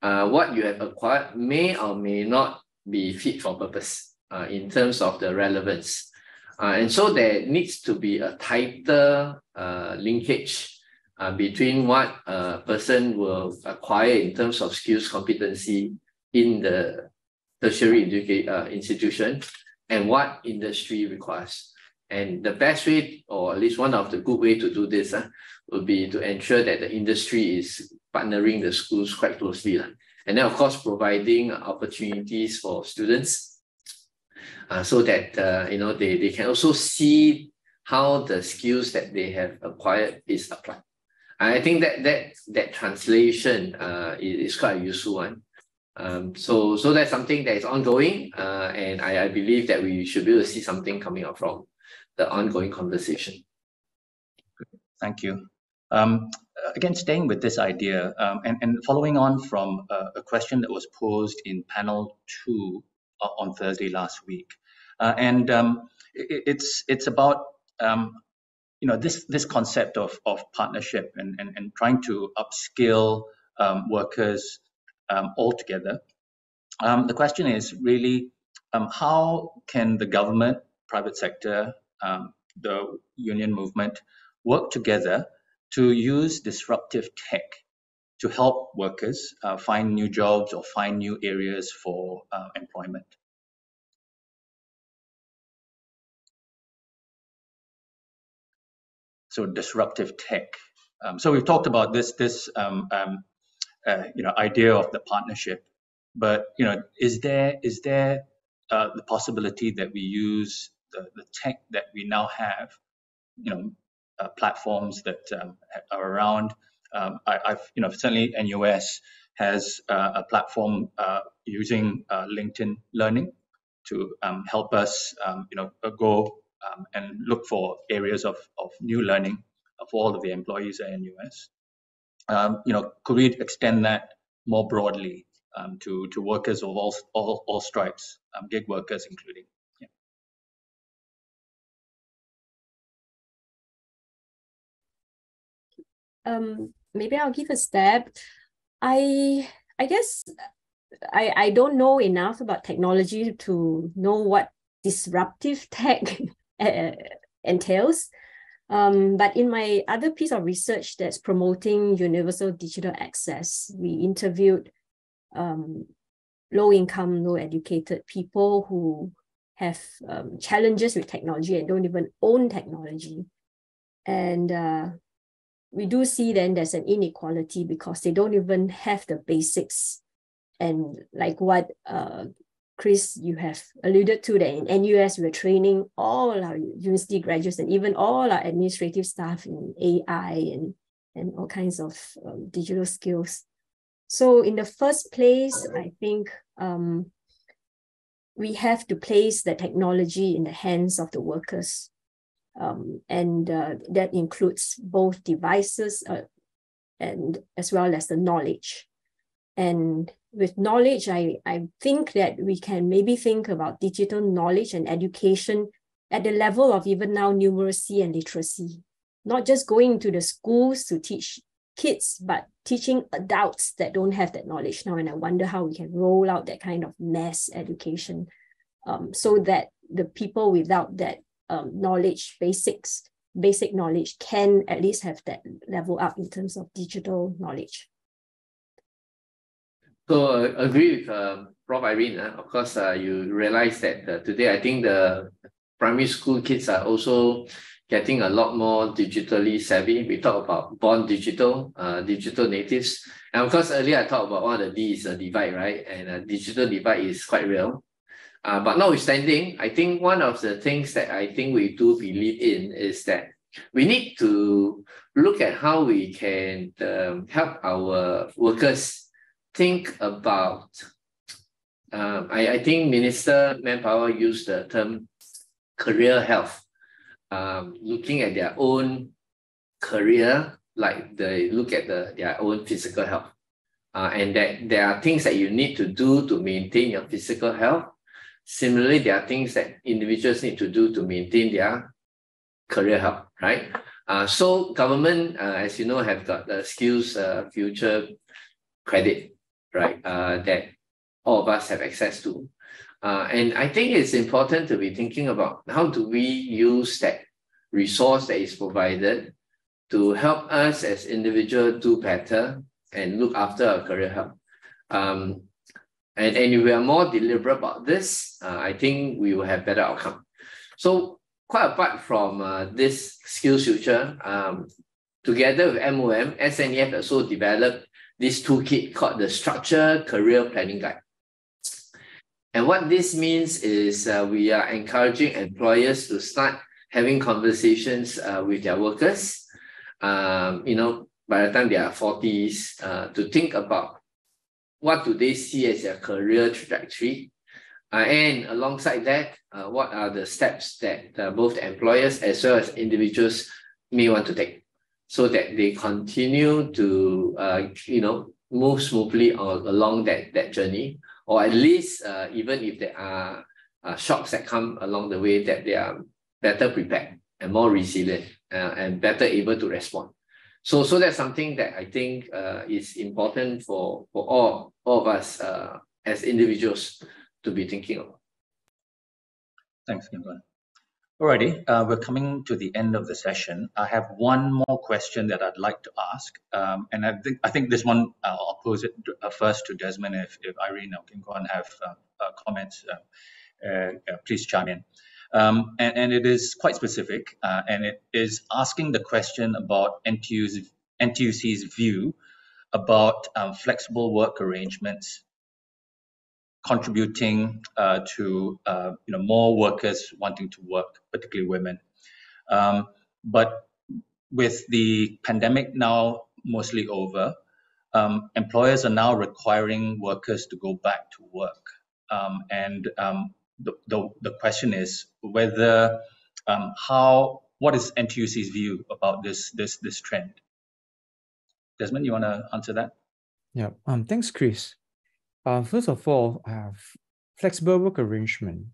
uh, what you have acquired may or may not be fit for purpose uh, in terms of the relevance. Uh, and so there needs to be a tighter uh, linkage uh, between what a person will acquire in terms of skills competency in the tertiary uh, institution and what industry requires. And the best way, or at least one of the good way to do this, uh, would be to ensure that the industry is partnering the schools quite closely. Uh. And then, of course, providing opportunities for students uh, so that uh, you know, they, they can also see how the skills that they have acquired is applied. And I think that that, that translation uh, is quite a useful one. Um, so, so that's something that is ongoing, uh, and I, I believe that we should be able to see something coming out from the ongoing conversation. Thank you. Um, again, staying with this idea um, and, and following on from uh, a question that was posed in panel two uh, on Thursday last week. Uh, and um, it, it's it's about um, you know, this this concept of, of partnership and, and, and trying to upskill um, workers um, altogether. Um, the question is really um, how can the government, private sector, Um, the union movement work together to use disruptive tech to help workers uh, find new jobs or find new areas for uh, employment. So disruptive tech. Um, so we've talked about this this um, um, uh, you know, idea of the partnership, but you know, is there is there uh, the possibility that we use The, the tech that we now have, you know, uh, platforms that um, are around. Um, I, I've, you know, certainly N U S has uh, a platform uh, using uh, LinkedIn Learning to um, help us, um, you know, go um, and look for areas of, of new learning for all of the employees at N U S. Um, you know, could we extend that more broadly um, to to workers of all all, all stripes, um, gig workers including? Yeah. Um, maybe I'll give a stab. I I guess I I don't know enough about technology to know what disruptive tech uh, entails. Um, but in my other piece of research that's promoting universal digital access, we interviewed um, low-income, low-educated people who have um, challenges with technology and don't even own technology. And uh, we do see then there's an inequality because they don't even have the basics. And like what uh, Chris, you have alluded to, that in N U S, we're training all our university graduates and even all our administrative staff in A I and, and all kinds of um, digital skills. So in the first place, I think um, we have to place the technology in the hands of the workers. Um, and uh, that includes both devices uh, and as well as the knowledge. And with knowledge, I, I think that we can maybe think about digital knowledge and education at the level of even now numeracy and literacy, not just going to the schools to teach kids, but teaching adults that don't have that knowledge now. And I wonder how we can roll out that kind of mass education um, so that the people without that um, knowledge, basics, basic knowledge, can at least have that level up in terms of digital knowledge. So uh, agree with uh, Prof Irene. Uh, of course, uh, you realize that uh, today I think the primary school kids are also getting a lot more digitally savvy. We talk about born digital, uh, digital natives. And of course, earlier I talked about one of the D's, a divide, right? And a digital divide is quite real. Uh, but notwithstanding, I think one of the things that I think we do believe in is that we need to look at how we can um, help our workers think about, um, I, I think Minister Manpower used the term career health, um, looking at their own career, like they look at the, their own physical health. Uh, and that there are things that you need to do to maintain your physical health. Similarly, there are things that individuals need to do to maintain their career health, right? Uh, so government, uh, as you know, have got the skills uh, future credit, right, uh, that all of us have access to. Uh, and I think it's important to be thinking about how do we use that resource that is provided to help us as individuals do better and look after our career health. Um, and, and if we are more deliberate about this, uh, I think we will have better outcome. So quite apart from uh, this SkillsFuture, um, together with M O M, S N E F also developed this toolkit called the Structured Career Planning Guide. And what this means is uh, we are encouraging employers to start having conversations uh, with their workers, um, you know, by the time they are forties, uh, to think about what do they see as their career trajectory. Uh, and alongside that, uh, what are the steps that uh, both employers as well as individuals may want to take, so that they continue to, uh, you know, move smoothly along that, that journey, or at least uh, even if there are uh, shocks that come along the way, that they are better prepared and more resilient uh, and better able to respond. So, so that's something that I think uh, is important for, for all, all of us uh, as individuals to be thinking about. Thanks, Gim Guan. Alrighty, uh, we're coming to the end of the session. I have one more question that I'd like to ask, um, and I think I think this one uh, I'll pose it to, uh, first to Desmond. If, if Irene or Gim Guan have uh, uh, comments, uh, uh, please chime in. Um, and, and it is quite specific, uh, and it is asking the question about N T U C's view about um, flexible work arrangements contributing uh, to uh, you know, more workers wanting to work, particularly women. Um, but with the pandemic now mostly over, um, employers are now requiring workers to go back to work. Um, and um, the, the, the question is whether um, how what is N T U C's view about this this this trend? Desmond, you want to answer that? Yeah. Um. Thanks, Chris. Uh, first of all, uh, flexible work arrangement.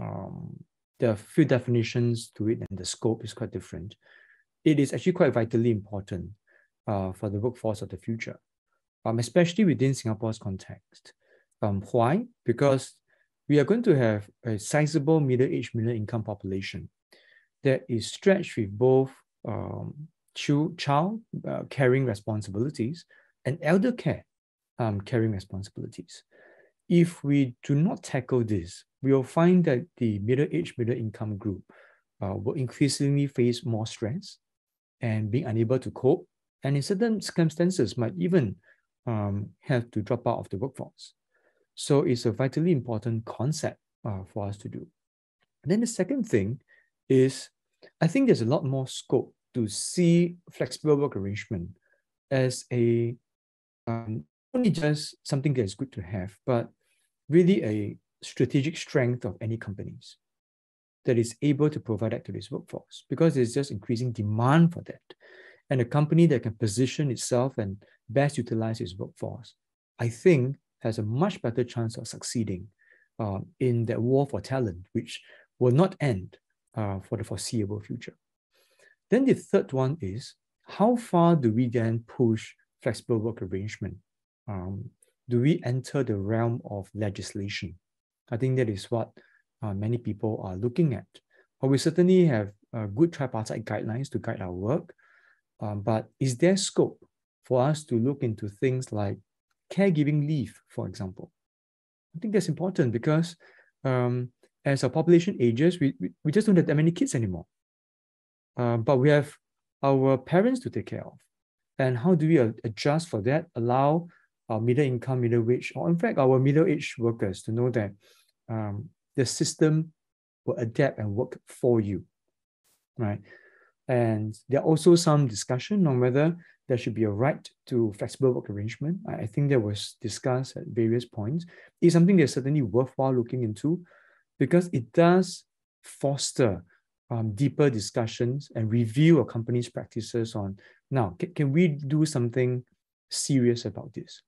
Um, there are a few definitions to it, and the scope is quite different. It is actually quite vitally important uh, for the workforce of the future, um, especially within Singapore's context. Um, why? Because we are going to have a sizable middle-aged middle-income population that is stretched with both um, child uh, caring responsibilities and elder care um, caring responsibilities. If we do not tackle this, we will find that the middle-aged middle-income group uh, will increasingly face more stress and being unable to cope, and in certain circumstances might even um, have to drop out of the workforce. So it's a vitally important concept uh, for us to do. And then the second thing is, I think there's a lot more scope to see flexible work arrangement as a, um, only just something that is good to have, but really a strategic strength of any companies that is able to provide that to its workforce, because there's just increasing demand for that. And a company that can position itself and best utilize its workforce, I think, has a much better chance of succeeding um, in that war for talent, which will not end uh, for the foreseeable future. Then the third one is, how far do we then push flexible work arrangement? Um, do we enter the realm of legislation? I think that is what uh, many people are looking at. Well, we certainly have uh, good tripartite guidelines to guide our work, um, but is there scope for us to look into things like caregiving leave, for example? I think that's important because um, as our population ages, we, we, we just don't have that many kids anymore. Uh, but we have our parents to take care of. And how do we adjust for that, allow our middle income, middle wage, or in fact, our middle-aged workers to know that um, the system will adapt and work for you, right? And there are also some discussion on whether there should be a right to flexible work arrangement. I think that was discussed at various points. It's something that's certainly worthwhile looking into because it does foster um, deeper discussions and review a company's practices on, now, can, can we do something serious about this?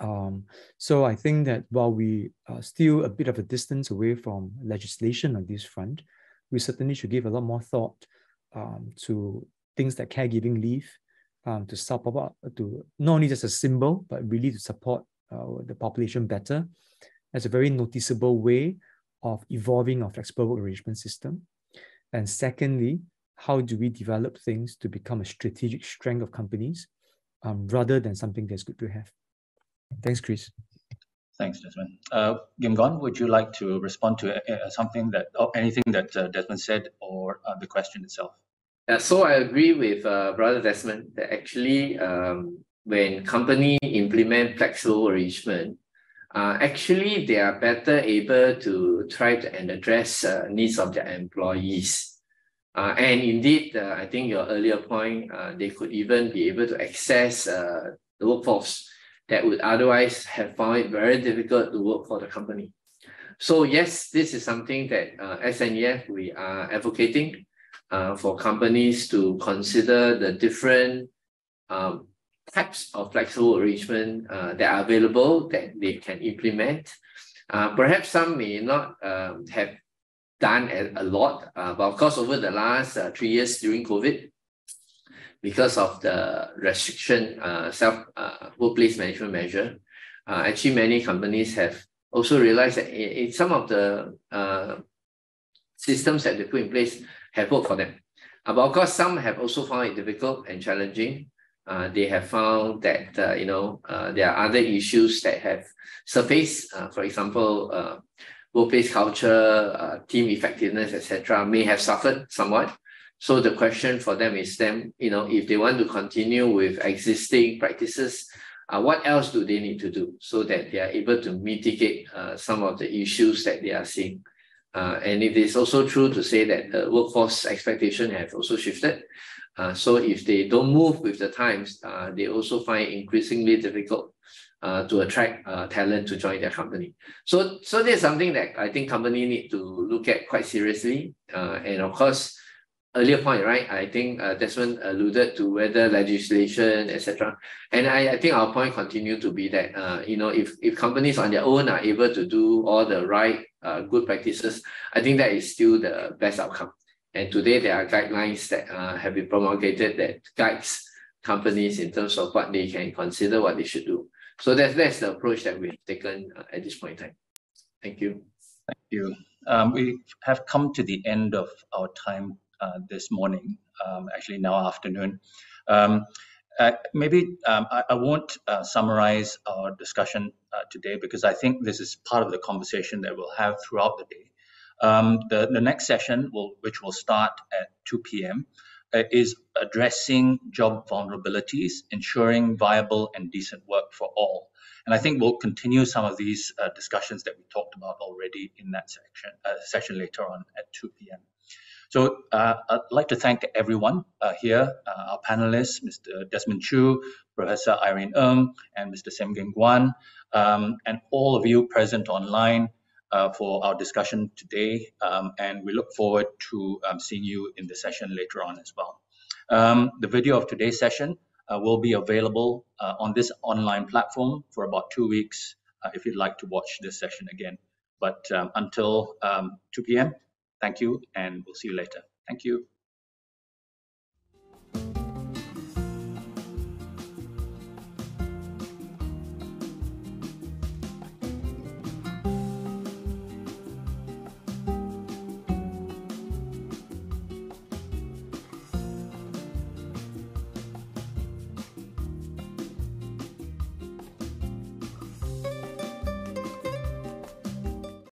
Um, so I think that while we are still a bit of a distance away from legislation on this front, we certainly should give a lot more thought um, to things like caregiving leave, Um, to support, to not only just a symbol, but really to support uh, the population better as a very noticeable way of evolving our flexible work arrangement system. And secondly, how do we develop things to become a strategic strength of companies um, rather than something that's good to have? Thanks, Chris. Thanks, Desmond. Uh, Gim Guan, would you like to respond to uh, something that, or anything that uh, Desmond said, or uh, the question itself? Yeah, so I agree with uh, Brother Desmond that actually um, when companies implement flexible arrangement, uh, actually they are better able to try to and address uh, needs of their employees. Uh, and indeed, uh, I think your earlier point, uh, they could even be able to access uh, the workforce that would otherwise have found it very difficult to work for the company. So yes, this is something that uh, S N E F we are advocating. Uh, for companies to consider the different um, types of flexible arrangement uh, that are available that they can implement. Uh, perhaps some may not uh, have done a lot, uh, but of course over the last uh, three years during COVID, because of the restriction, uh, self uh, workplace management measure, uh, actually many companies have also realized that in, in some of the uh, systems that they put in place have worked for them. Uh, but of course, some have also found it difficult and challenging. Uh, they have found that, uh, you know, uh, there are other issues that have surfaced. Uh, for example, uh, workplace culture, uh, team effectiveness, et cetera may have suffered somewhat. So the question for them is them, you know, if they want to continue with existing practices, uh, what else do they need to do so that they are able to mitigate uh, some of the issues that they are seeing? Uh, and it is also true to say that the workforce expectation have also shifted. Uh, so if they don't move with the times, uh, they also find it increasingly difficult uh, to attract uh, talent to join their company. So, so there's something that I think companies need to look at quite seriously. Uh, and of course, earlier point, right? I think uh, Desmond alluded to whether legislation, et cetera. And I, I think our point continue to be that, uh, you know, if, if companies on their own are able to do all the right uh, good practices, I think that is still the best outcome. And today there are guidelines that uh, have been promulgated that guides companies in terms of what they can consider, what they should do. So that's, that's the approach that we've taken uh, at this point in time. Thank you. Thank you. Um, we have come to the end of our time uh, this morning, um, actually now afternoon. Um, uh, maybe um, I, I won't uh, summarize our discussion uh, today, because I think this is part of the conversation that we'll have throughout the day. Um, the, the next session, will, which will start at two P M, uh, is addressing job vulnerabilities, ensuring viable and decent work for all. And I think we'll continue some of these uh, discussions that we talked about already in that section, uh, session later on at two P M So uh, I'd like to thank everyone uh, here, uh, our panelists, Mister Desmond Choo, Professor Irene Ng, and Mister Sim Gim Guan, um, and all of you present online uh, for our discussion today. Um, and we look forward to um, seeing you in the session later on as well. Um, the video of today's session Uh, will be available uh, on this online platform for about two weeks uh, if you'd like to watch this session again. But um, until um, two P M, thank you, and we'll see you later. Thank you.